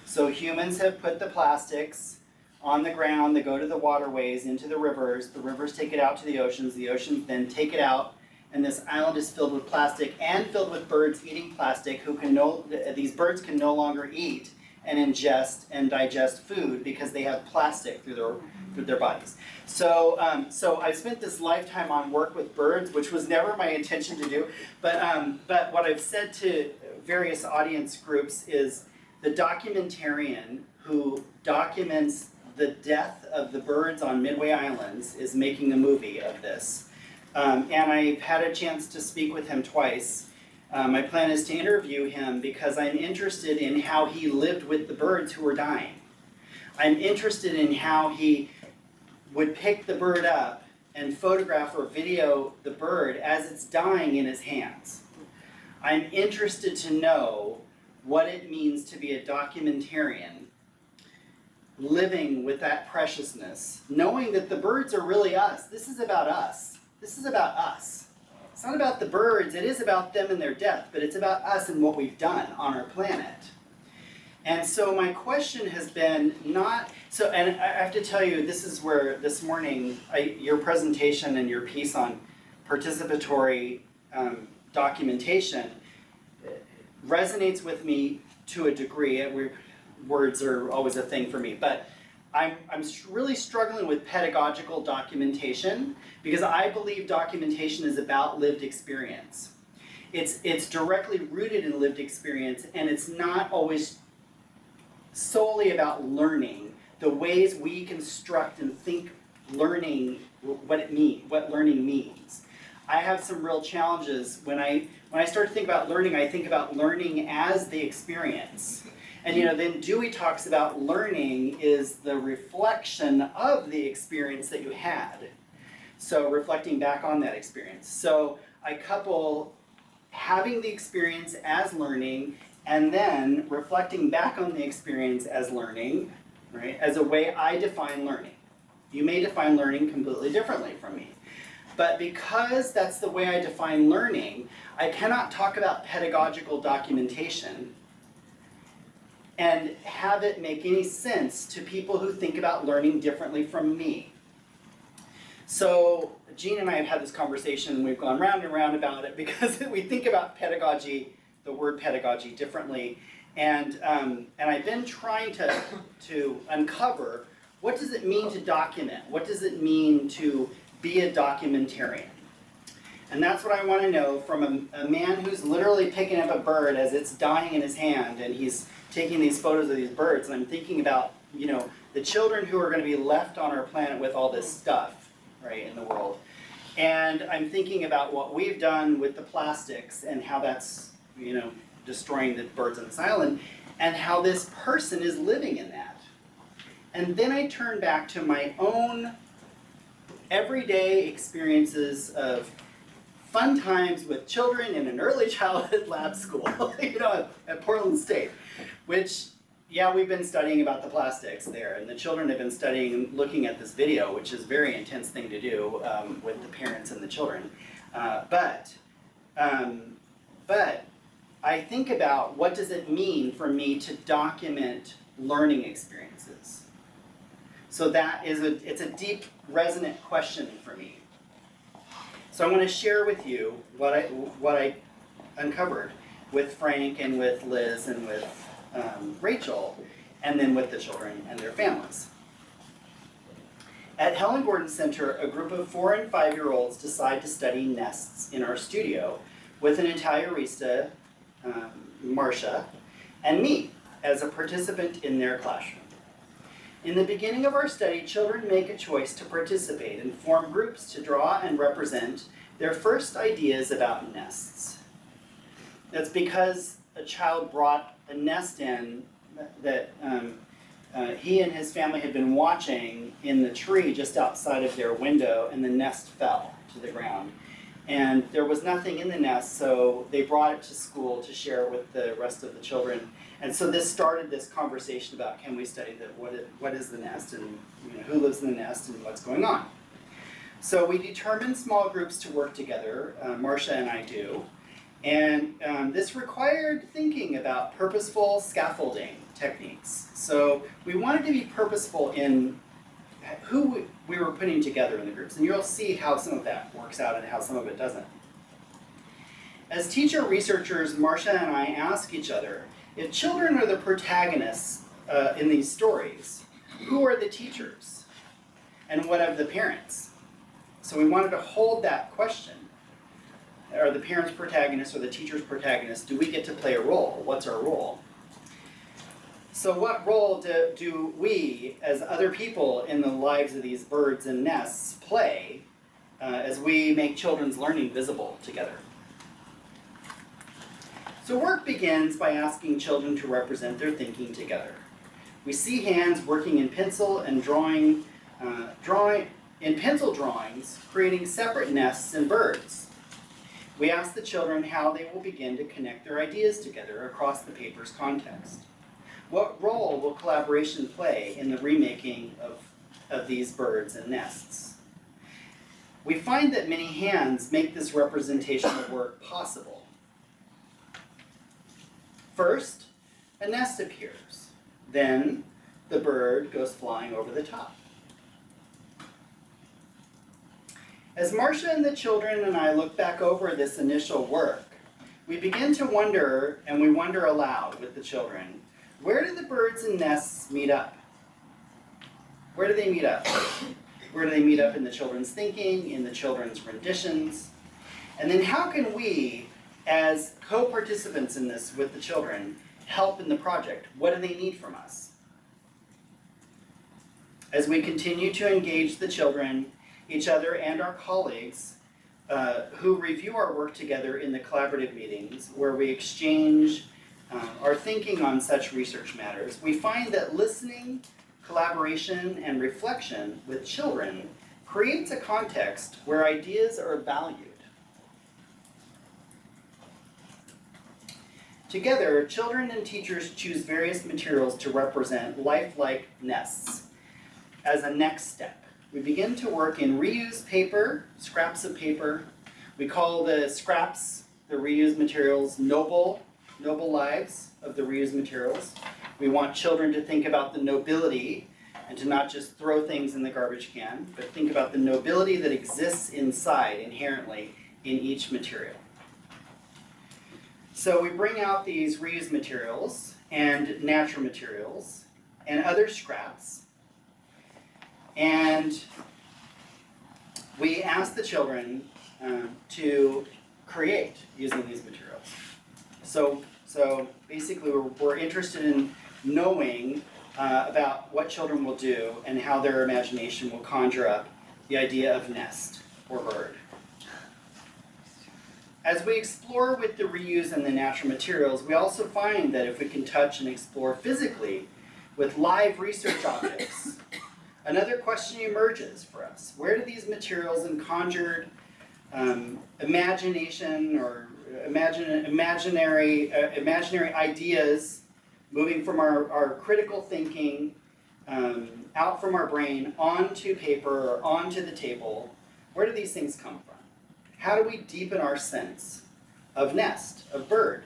So humans have put the plastics on the ground, they go to the waterways, into the rivers, the rivers take it out to the oceans, the oceans then take it out, and this island is filled with plastic and filled with birds eating plastic who can no, these birds can no longer eat and ingest and digest food because they have plastic through their, through their bodies. So, um, so I spent this lifetime on work with birds, which was never my intention to do, but, um, but what I've said to various audience groups is the documentarian who documents the death of the birds on Midway Islands is making a movie of this. Um, and I've had a chance to speak with him twice. Uh, my plan is to interview him because I'm interested in how he lived with the birds who were dying. I'm interested in how he would pick the bird up and photograph or video the bird as it's dying in his hands. I'm interested to know what it means to be a documentarian living with that preciousness, knowing that the birds are really us. This is about us. This is about us. It's not about the birds. It is about them and their death, but it's about us and what we've done on our planet. And so my question has been not, so, and I have to tell you, this is where this morning, I, your presentation and your piece on participatory um, documentation resonates with me to a degree. We're, words are always a thing for me, but I'm, I'm really struggling with pedagogical documentation because I believe documentation is about lived experience. It's, it's directly rooted in lived experience, and it's not always solely about learning the ways we construct and think learning, what it mean, what learning means. I have some real challenges. When I, when I start to think about learning, I think about learning as the experience. And you know, then Dewey talks about learning is the reflection of the experience that you had. So reflecting back on that experience. So I couple having the experience as learning and then reflecting back on the experience as learning, right, as a way I define learning. You may define learning completely differently from me. But because that's the way I define learning, I cannot talk about pedagogical documentation and have it make any sense to people who think about learning differently from me. So Jean and I have had this conversation, and we've gone round and round about it because we think about pedagogy, the word pedagogy, differently. And, um, and I've been trying to, to uncover, what does it mean to document? What does it mean to be a documentarian? And that's what I want to know from a, a man who's literally picking up a bird as it's dying in his hand, and he's taking these photos of these birds, and I'm thinking about, you know, the children who are going to be left on our planet with all this stuff, right, in the world. And I'm thinking about what we've done with the plastics and how that's, you know, destroying the birds on this island, and how this person is living in that. And then I turn back to my own everyday experiences of fun times with children in an early childhood lab school, you know, at Portland State, which, yeah, we've been studying about the plastics there, and the children have been studying, looking at this video, which is a very intense thing to do um, with the parents and the children. Uh, but, um, but I think about, what does it mean for me to document learning experiences? So that is a, it's a deep, resonant question for me. So I'm going to share with you what I, what I uncovered with Frank and with Liz and with um, Rachel, and then with the children and their families. At Helen Gordon Center, a group of four and five-year-olds decide to study nests in our studio with an Italiarista, um, Marcia, and me as a participant in their classroom. In the beginning of our study, children make a choice to participate and form groups to draw and represent their first ideas about nests. That's because a child brought a nest in that um, uh, he and his family had been watching in the tree just outside of their window, and the nest fell to the ground. And there was nothing in the nest, so they brought it to school to share it with the rest of the children. And so this started this conversation about, can we study the, what, is, what is the nest, and you know, who lives in the nest, and what's going on. So we determined small groups to work together, uh, Marcia and I do. And um, this required thinking about purposeful scaffolding techniques. So we wanted to be purposeful in who we were putting together in the groups. And you'll see how some of that works out and how some of it doesn't. As teacher researchers, Marcia and I ask each other, if children are the protagonists uh, in these stories, who are the teachers? And what of the parents? So we wanted to hold that question. Are the parents protagonists or the teachers protagonists? Do we get to play a role? What's our role? So what role do, do we, as other people in the lives of these birds and nests, play uh, as we make children's learning visible together? So work begins by asking children to represent their thinking together. We see hands working in pencil and drawing, uh, drawing in pencil drawings, creating separate nests and birds. We ask the children how they will begin to connect their ideas together across the paper's context. What role will collaboration play in the remaking of, of these birds and nests? We find that many hands make this representational work possible. First, a nest appears. Then, the bird goes flying over the top. As Marcia and the children and I look back over this initial work, we begin to wonder, and we wonder aloud with the children, where do the birds and nests meet up? Where do they meet up? Where do they meet up in the children's thinking, in the children's renditions? And then how can we, as co-participants in this with the children, help in the project? What do they need from us? As we continue to engage the children, each other, and our colleagues uh, who review our work together in the collaborative meetings where we exchange uh, our thinking on such research matters, we find that listening, collaboration, and reflection with children creates a context where ideas are valued. Together, children and teachers choose various materials to represent lifelike nests. As a next step, we begin to work in reused paper, scraps of paper. We call the scraps, the reused materials, noble, noble lives of the reused materials. We want children to think about the nobility and to not just throw things in the garbage can, but think about the nobility that exists inside inherently in each material. So we bring out these reused materials and natural materials and other scraps, and we ask the children uh, to create using these materials. So, so basically we're, we're interested in knowing uh, about what children will do and how their imagination will conjure up the idea of nest or bird. As we explore with the reuse and the natural materials, we also find that if we can touch and explore physically with live research objects, another question emerges for us. Where do these materials and conjured um, imagination or imagine, imaginary, uh, imaginary ideas moving from our, our critical thinking um, out from our brain onto paper or onto the table, where do these things come from? How do we deepen our sense of nest, of bird?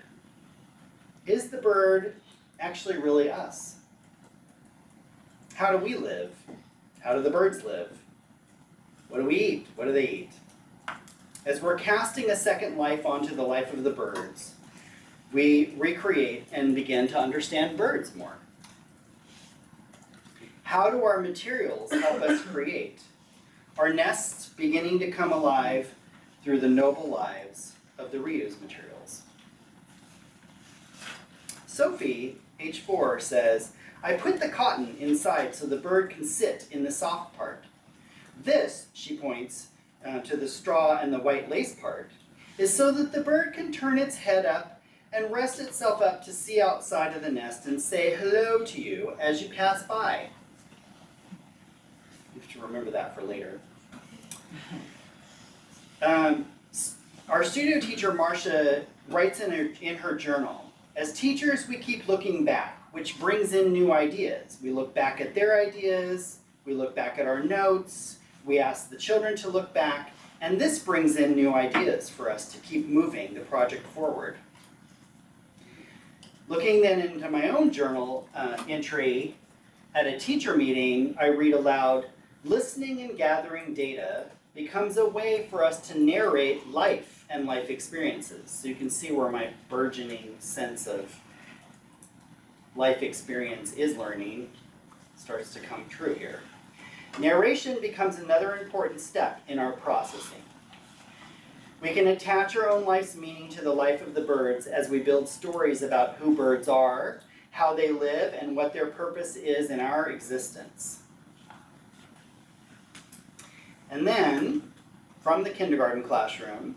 Is the bird actually really us? How do we live? How do the birds live? What do we eat? What do they eat? As we're casting a second life onto the life of the birds, we recreate and begin to understand birds more. How do our materials help us create? Our nests beginning to come alive through the noble lives of the reused materials. Sophie, age four, says, I put the cotton inside so the bird can sit in the soft part. This, she points uh, to the straw and the white lace part, is so that the bird can turn its head up and rest itself up to see outside of the nest and say hello to you as you pass by. You have to remember that for later. Um, our studio teacher, Marcia, writes in her, in her journal, as teachers, we keep looking back, which brings in new ideas. We look back at their ideas, we look back at our notes, we ask the children to look back, and this brings in new ideas for us to keep moving the project forward. Looking then into my own journal uh, entry, at a teacher meeting, I read aloud, listening and gathering data becomes a way for us to narrate life and life experiences. So you can see where my burgeoning sense of life experience is learning starts to come true here. Narration becomes another important step in our processing. We can attach our own life's meaning to the life of the birds as we build stories about who birds are, how they live, and what their purpose is in our existence. And then, from the kindergarten classroom,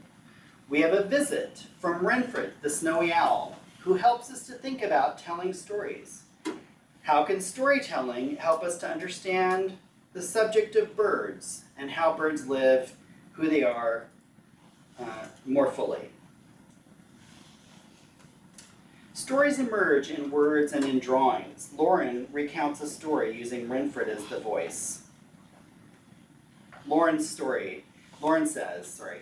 we have a visit from Renfred, the snowy owl, who helps us to think about telling stories. How can storytelling help us to understand the subject of birds and how birds live, who they are, uh, more fully? Stories emerge in words and in drawings. Lauren recounts a story using Renfred as the voice. Lauren's story, Lauren says, sorry,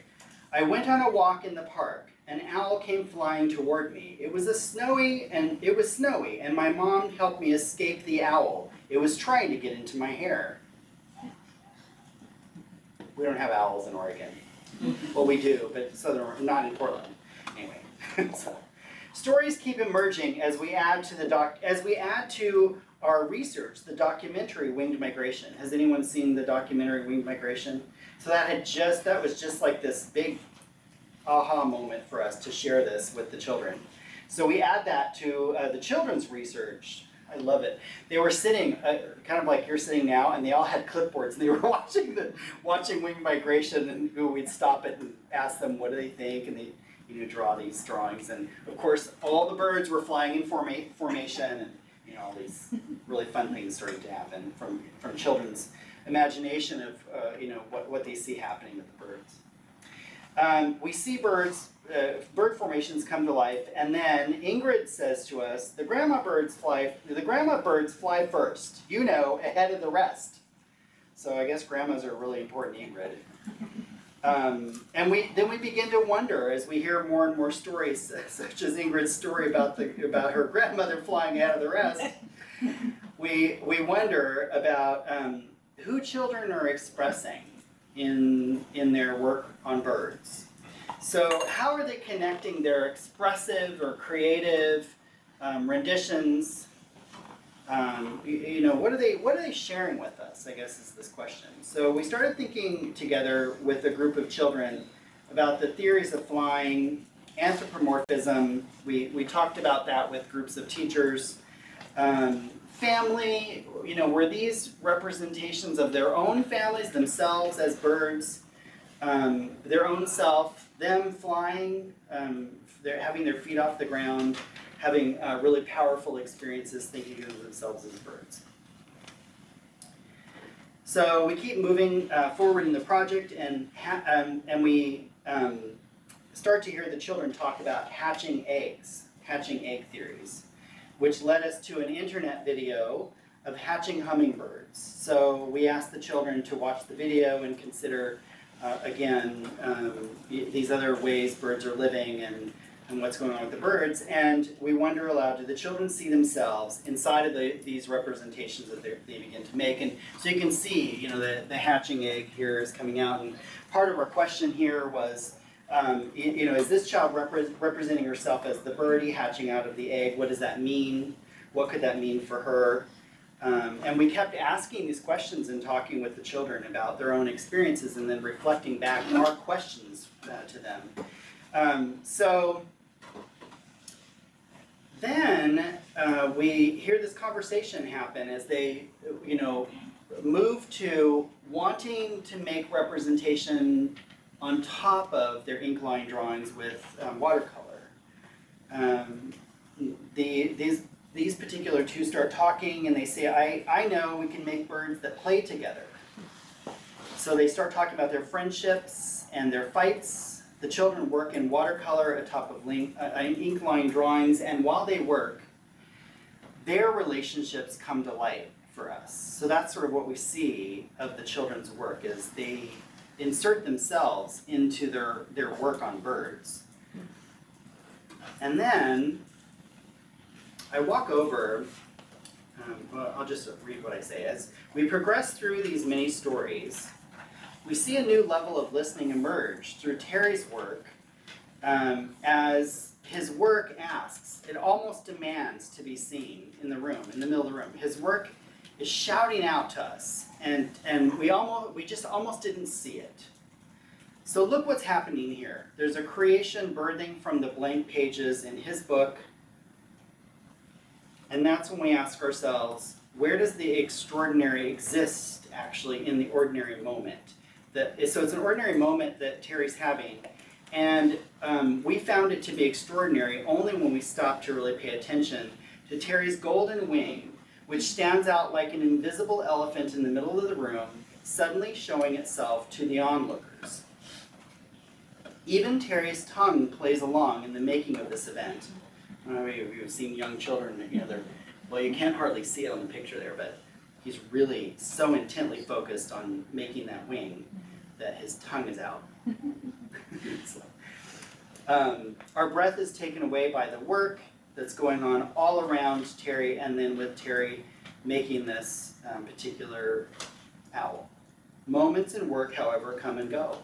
I went on a walk in the park. An owl came flying toward me. It was a snowy, and it was snowy, and my mom helped me escape the owl. It was trying to get into my hair. We don't have owls in Oregon. Well, we do, but southern, not in Portland. Anyway, so, stories keep emerging as we add to the doc, as we add to. Our research, the documentary Winged Migration. Has anyone seen the documentary Winged Migration? So that had just, that was just like this big aha moment for us to share this with the children. So we add that to uh, the children's research I love it. They were sitting, uh, kind of like you're sitting now, and they all had clipboards, and they were watching the watching Winged Migration, and we'd stop it and ask them what do they think, and they you know draw these drawings, and of course all the birds were flying in forma formation, and you know all these really fun things started to happen from from children's imagination of uh, you know what what they see happening with the birds. Um, we see birds, uh, bird formations come to life, and then Ingrid says to us, "The grandma birds fly. The grandma birds fly first, you know, ahead of the rest." So I guess grandmas are really important, Ingrid. Um, and we then we begin to wonder as we hear more and more stories, such as Ingrid's story about the about her grandmother flying ahead of the rest. We we wonder about um, who children are expressing in in their work on birds. So how are they connecting their expressive or creative um, renditions? Um, you, you know, what are they what are they sharing with us, I guess, is this question. So we started thinking together with a group of children about the theories of flying, anthropomorphism. We, we talked about that with groups of teachers. Um, family, you know, were these representations of their own families, themselves as birds, um, their own self, them flying, um, they're having their feet off the ground, having uh, really powerful experiences thinking of themselves as birds. So we keep moving uh, forward in the project, and, ha um, and we um, start to hear the children talk about hatching eggs, hatching egg theories, which led us to an internet video of hatching hummingbirds. So we asked the children to watch the video and consider, uh, again, um, these other ways birds are living and, and what's going on with the birds. And we wonder aloud, do the children see themselves inside of the, these representations that they begin to make? And so you can see, you know, the, the hatching egg here is coming out. And part of our question here was, Um, you, you know, is this child repre representing herself as the birdie hatching out of the egg? What does that mean? What could that mean for her? Um, and we kept asking these questions and talking with the children about their own experiences and then reflecting back our questions uh, to them. Um, so then uh, we hear this conversation happen as they, you know, move to wanting to make representation on top of their ink line drawings with um, watercolor. Um, the, these, these particular two start talking, and they say, I, I know we can make birds that play together. So they start talking about their friendships and their fights. The children work in watercolor atop of link, uh, ink line drawings, and while they work, their relationships come to light for us. So that's sort of what we see of the children's work, is they insert themselves into their, their work on birds. And then I walk over, um, well, I'll just read what I say. As we progress through these many stories, we see a new level of listening emerge through Terry's work, um, as his work asks, it almost demands to be seen in the room, in the middle of the room. His work is shouting out to us, and and we almost we just almost didn't see it. So look what's happening here. There's a creation birthing from the blank pages in his book, and that's when we ask ourselves, where does the extraordinary exist actually in the ordinary moment? That so it's an ordinary moment that Terry's having, and um, we found it to be extraordinary only when we stopped to really pay attention to Terry's golden wing, which stands out like an invisible elephant in the middle of the room, suddenly showing itself to the onlookers. Even Terry's tongue plays along in the making of this event. I don't know if you've seen young children, you know, they're, well, you can't hardly see it on the picture there, but he's really so intently focused on making that wing that his tongue is out. So, um, our breath is taken away by the work that's going on all around Terry, and then with Terry making this um, particular owl. Moments in work, however, come and go.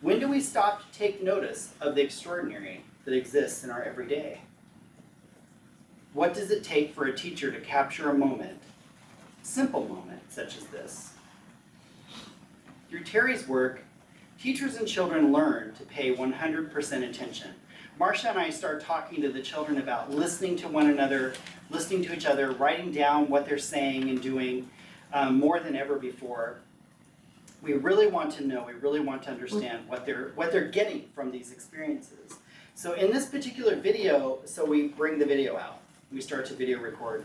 When do we stop to take notice of the extraordinary that exists in our everyday? What does it take for a teacher to capture a moment, simple moment, such as this? Through Terry's work, teachers and children learn to pay one hundred percent attention, Marcia and I start talking to the children about listening to one another, listening to each other, writing down what they're saying and doing um, more than ever before. We really want to know, we really want to understand what they're, what they're getting from these experiences. So in this particular video, so we bring the video out. We start to video record.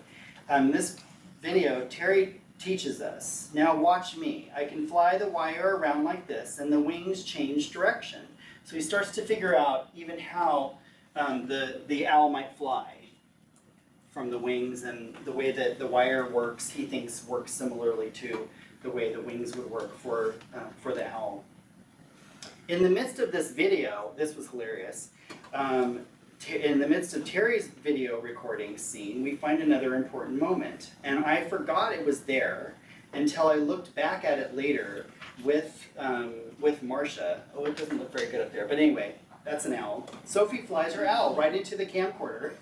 Um, this video, Terry teaches us, now watch me. I can fly the wire around like this, and the wings change direction. So he starts to figure out even how um, the, the owl might fly from the wings, and the way that the wire works, he thinks, works similarly to the way the wings would work for, uh, for the owl. In the midst of this video, this was hilarious, um, in the midst of Terry's video recording scene, we find another important moment. And I forgot it was there until I looked back at it later with, um, with Marcia. Oh, it doesn't look very good up there, but anyway, that's an owl. Sophie flies her owl right into the camcorder,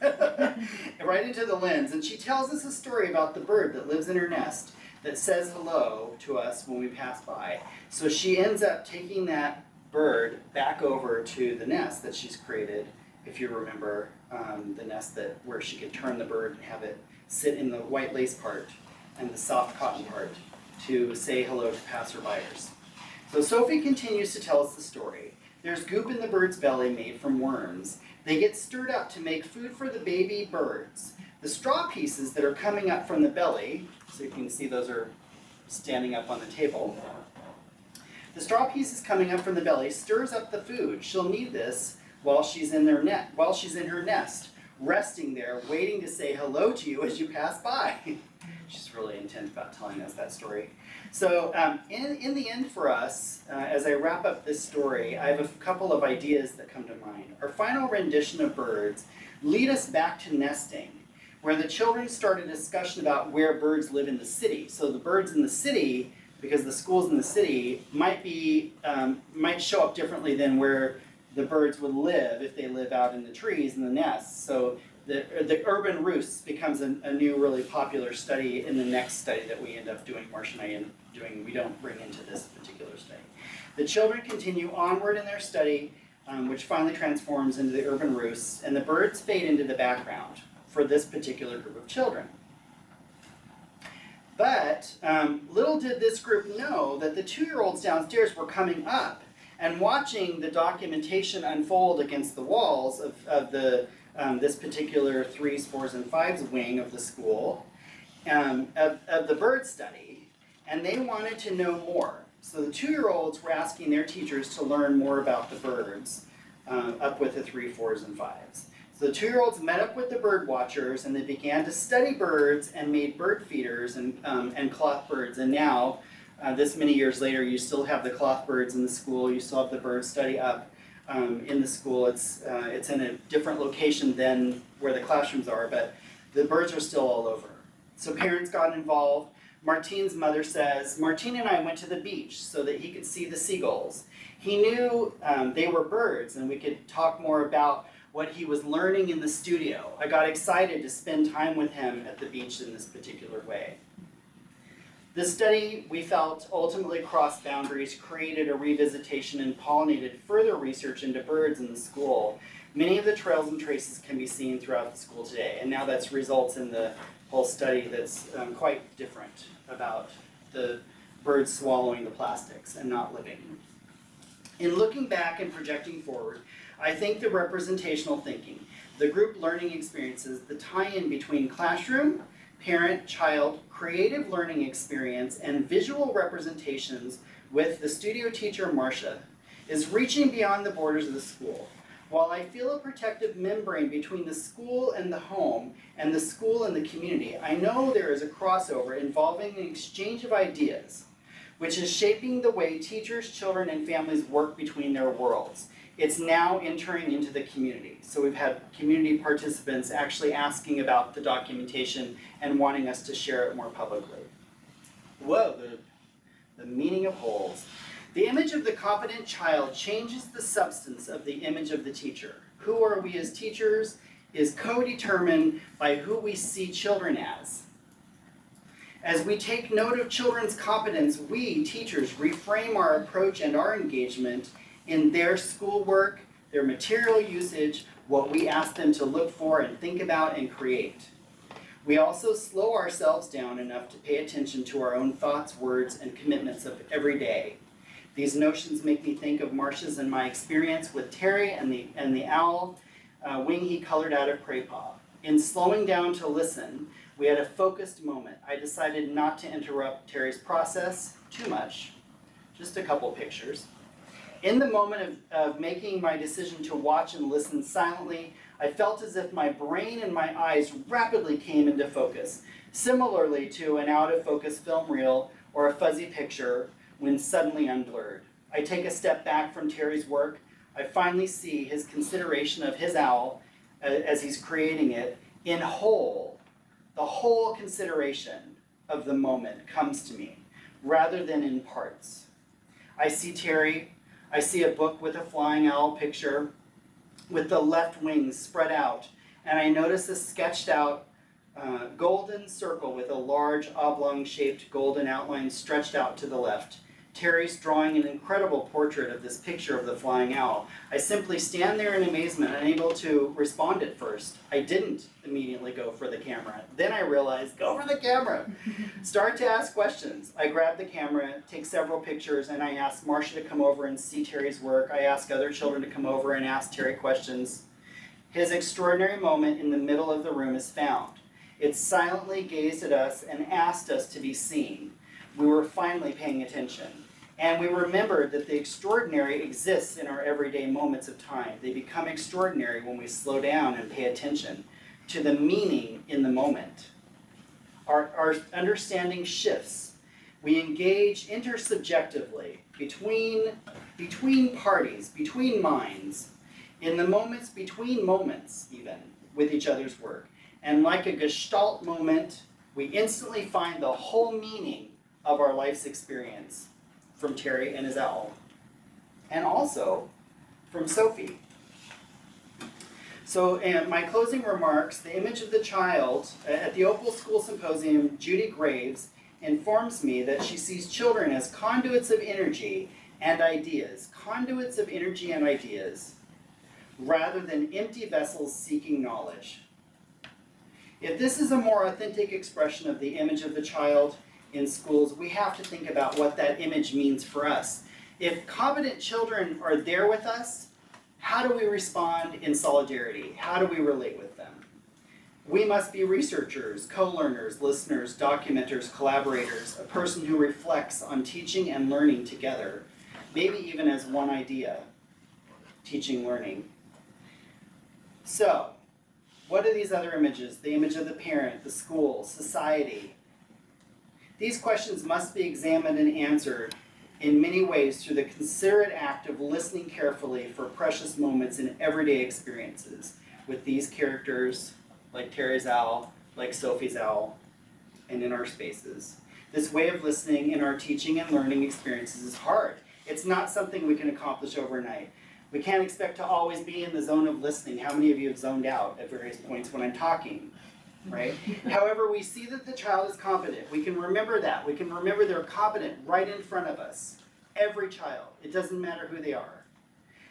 right into the lens, and she tells us a story about the bird that lives in her nest that says hello to us when we pass by. So she ends up taking that bird back over to the nest that she's created, if you remember, um, the nest that where she could turn the bird and have it sit in the white lace part and the soft cotton part to say hello to passerbyers. So Sophie continues to tell us the story. There's goop in the bird's belly made from worms. They get stirred up to make food for the baby birds. The straw pieces that are coming up from the belly, so you can see those are standing up on the table. The straw pieces coming up from the belly stirs up the food. She'll need this while she's in their net, while she's in her nest, resting there, waiting to say hello to you as you pass by. She's really intent about telling us that story. So um, in, in the end for us, uh, as I wrap up this story, I have a couple of ideas that come to mind. Our final rendition of birds lead us back to nesting, where the children start a discussion about where birds live in the city. So the birds in the city, because the schools in the city, might, be, um, might show up differently than where the birds would live if they live out in the trees in the nests. So the, the urban roosts becomes a, a new really popular study in the next study that we end up doing, Marcia and I end up doing, we don't bring into this particular study. The children continue onward in their study, um, which finally transforms into the urban roosts, and the birds fade into the background for this particular group of children. But um, little did this group know that the two-year-olds downstairs were coming up and watching the documentation unfold against the walls of, of the, um, this particular threes, fours, and fives wing of the school, um, of, of the bird study, and they wanted to know more. So the two-year-olds were asking their teachers to learn more about the birds um, up with the three, fours, and fives. So the two-year-olds met up with the bird watchers, and they began to study birds and made bird feeders and, um, and cloth birds, and now, Uh, this many years later, you still have the cloth birds in the school. You still have the bird study up um, in the school. It's, uh, it's in a different location than where the classrooms are, but the birds are still all over. So parents got involved. Martine's mother says, Martine and I went to the beach so that he could see the seagulls. He knew um, they were birds, and we could talk more about what he was learning in the studio. I got excited to spend time with him at the beach in this particular way. This study, we felt, ultimately crossed boundaries, created a revisitation, and pollinated further research into birds in the school. Many of the trails and traces can be seen throughout the school today, and now that results in the whole study that's um, quite different about the birds swallowing the plastics and not living. In looking back and projecting forward, I think the representational thinking, the group learning experiences, the tie-in between classroom, parent, child, creative learning experience, and visual representations with the studio teacher, Marcia, is reaching beyond the borders of the school. While I feel a protective membrane between the school and the home, and the school and the community, I know there is a crossover involving an exchange of ideas, which is shaping the way teachers, children, and families work between their worlds. It's now entering into the community. So we've had community participants actually asking about the documentation and wanting us to share it more publicly. Whoa, the, the meaning of holes. The image of the competent child changes the substance of the image of the teacher. Who are we as teachers is co-determined by who we see children as. As we take note of children's competence, we, teachers, reframe our approach and our engagement in their schoolwork, their material usage, what we ask them to look for and think about and create. We also slow ourselves down enough to pay attention to our own thoughts, words, and commitments of every day. These notions make me think of Marcia's and my experience with Terry and the, and the owl uh, wing he colored out of Craypaw. In slowing down to listen, we had a focused moment. I decided not to interrupt Terry's process too much, just a couple pictures. In the moment of, of making my decision to watch and listen silently, I felt as if my brain and my eyes rapidly came into focus, similarly to an out-of-focus film reel or a fuzzy picture when suddenly unblurred. I take a step back from Terry's work. I finally see his consideration of his owl uh, as he's creating it in whole. The whole consideration of the moment comes to me, rather than in parts. I see Terry, I see a book with a flying owl picture, with the left wing spread out, and I notice a sketched out uh, golden circle with a large oblong-shaped golden outline stretched out to the left. Terry's drawing an incredible portrait of this picture of the flying owl. I simply stand there in amazement, unable to respond at first. I didn't immediately go for the camera. Then I realized, go for the camera. Start to ask questions. I grab the camera, take several pictures, and I ask Marcia to come over and see Terry's work. I ask other children to come over and ask Terry questions. His extraordinary moment in the middle of the room is found. It silently gazed at us and asked us to be seen. We were finally paying attention. And we remembered that the extraordinary exists in our everyday moments of time. They become extraordinary when we slow down and pay attention to the meaning in the moment. Our, our understanding shifts. We engage intersubjectively between, between parties, between minds, in the moments between moments even, with each other's work. And like a gestalt moment, we instantly find the whole meaning of our life's experience from Terry and his owl, and also from Sophie. So in my closing remarks, the image of the child at the Opal School Symposium, Judy Graves, informs me that she sees children as conduits of energy and ideas, conduits of energy and ideas, rather than empty vessels seeking knowledge. If this is a more authentic expression of the image of the child in schools, we have to think about what that image means for us. If competent children are there with us, how do we respond in solidarity? How do we relate with them? We must be researchers, co-learners, listeners, documenters, collaborators, a person who reflects on teaching and learning together, maybe even as one idea, teaching, learning. So, what are these other images? The image of the parent, the school, society. These questions must be examined and answered in many ways through the considerate act of listening carefully for precious moments in everyday experiences with these characters, like Terry's owl, like Sophie's owl, and in our spaces. This way of listening in our teaching and learning experiences is hard. It's not something we can accomplish overnight. We can't expect to always be in the zone of listening. How many of you have zoned out at various points when I'm talking? Right? However, we see that the child is competent. We can remember that. We can remember they're competent right in front of us. Every child. It doesn't matter who they are.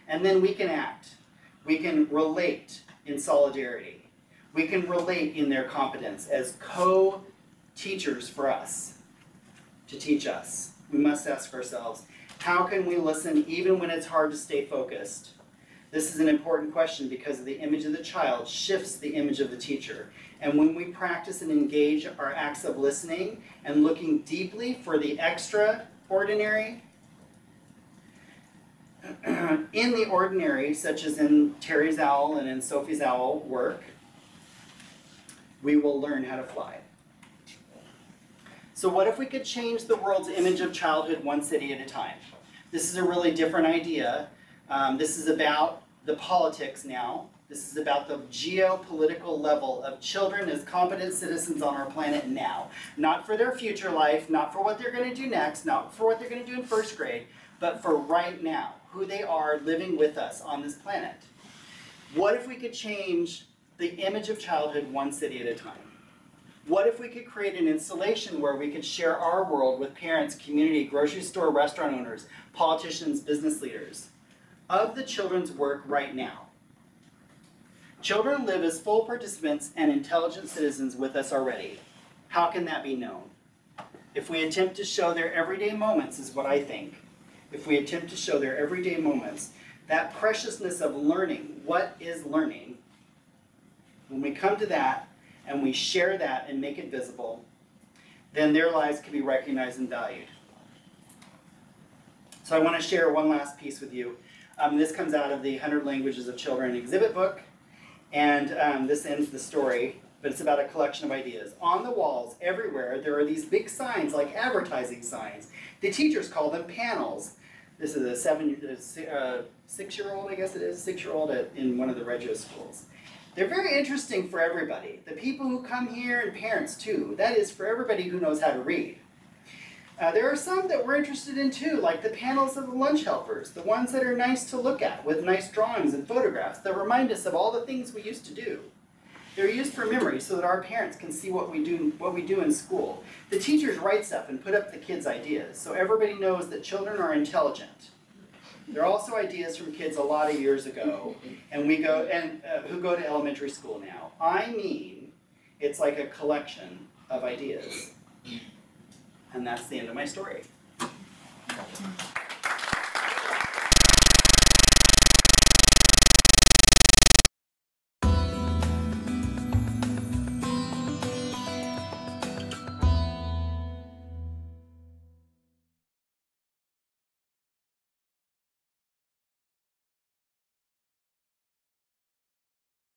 And then we can act. We can relate in solidarity. We can relate in their competence as co-teachers for us, to teach us. We must ask ourselves, how can we listen even when it's hard to stay focused? This is an important question because the image of the child shifts the image of the teacher. And when we practice and engage our acts of listening and looking deeply for the extraordinary in the ordinary, such as in Terry's owl and in Sophie's owl work, we will learn how to fly. So what if we could change the world's image of childhood one city at a time? This is a really different idea. Um, this is about the politics now. This is about the geopolitical level of children as competent citizens on our planet now. Not for their future life, not for what they're going to do next, not for what they're going to do in first grade, but for right now, who they are living with us on this planet. What if we could change the image of childhood one city at a time? What if we could create an installation where we could share our world with parents, community, grocery store, restaurant owners, politicians, business leaders, of the children's work right now? Children live as full participants and intelligent citizens with us already. How can that be known? If we attempt to show their everyday moments is what I think. If we attempt to show their everyday moments, that preciousness of learning, what is learning, when we come to that and we share that and make it visible, then their lives can be recognized and valued. So I want to share one last piece with you. Um, this comes out of the one hundred Languages of Children exhibit book, and um, this ends the story, but it's about a collection of ideas. On the walls everywhere there are these big signs like advertising signs. The teachers call them panels. This is a seven, uh, six-year-old, I guess it is, six-year-old at, in one of the Reggio schools. They're very interesting for everybody. The people who come here and parents too. That is for everybody who knows how to read. Uh, there are some that we're interested in too, like the panels of the lunch helpers, the ones that are nice to look at with nice drawings and photographs that remind us of all the things we used to do. They're used for memory so that our parents can see what we do, what we do in school. The teachers write stuff and put up the kids' ideas, so everybody knows that children are intelligent. There are also ideas from kids a lot of years ago, and we go and uh, who go to elementary school now. I mean, it's like a collection of ideas, and that's the end of my story.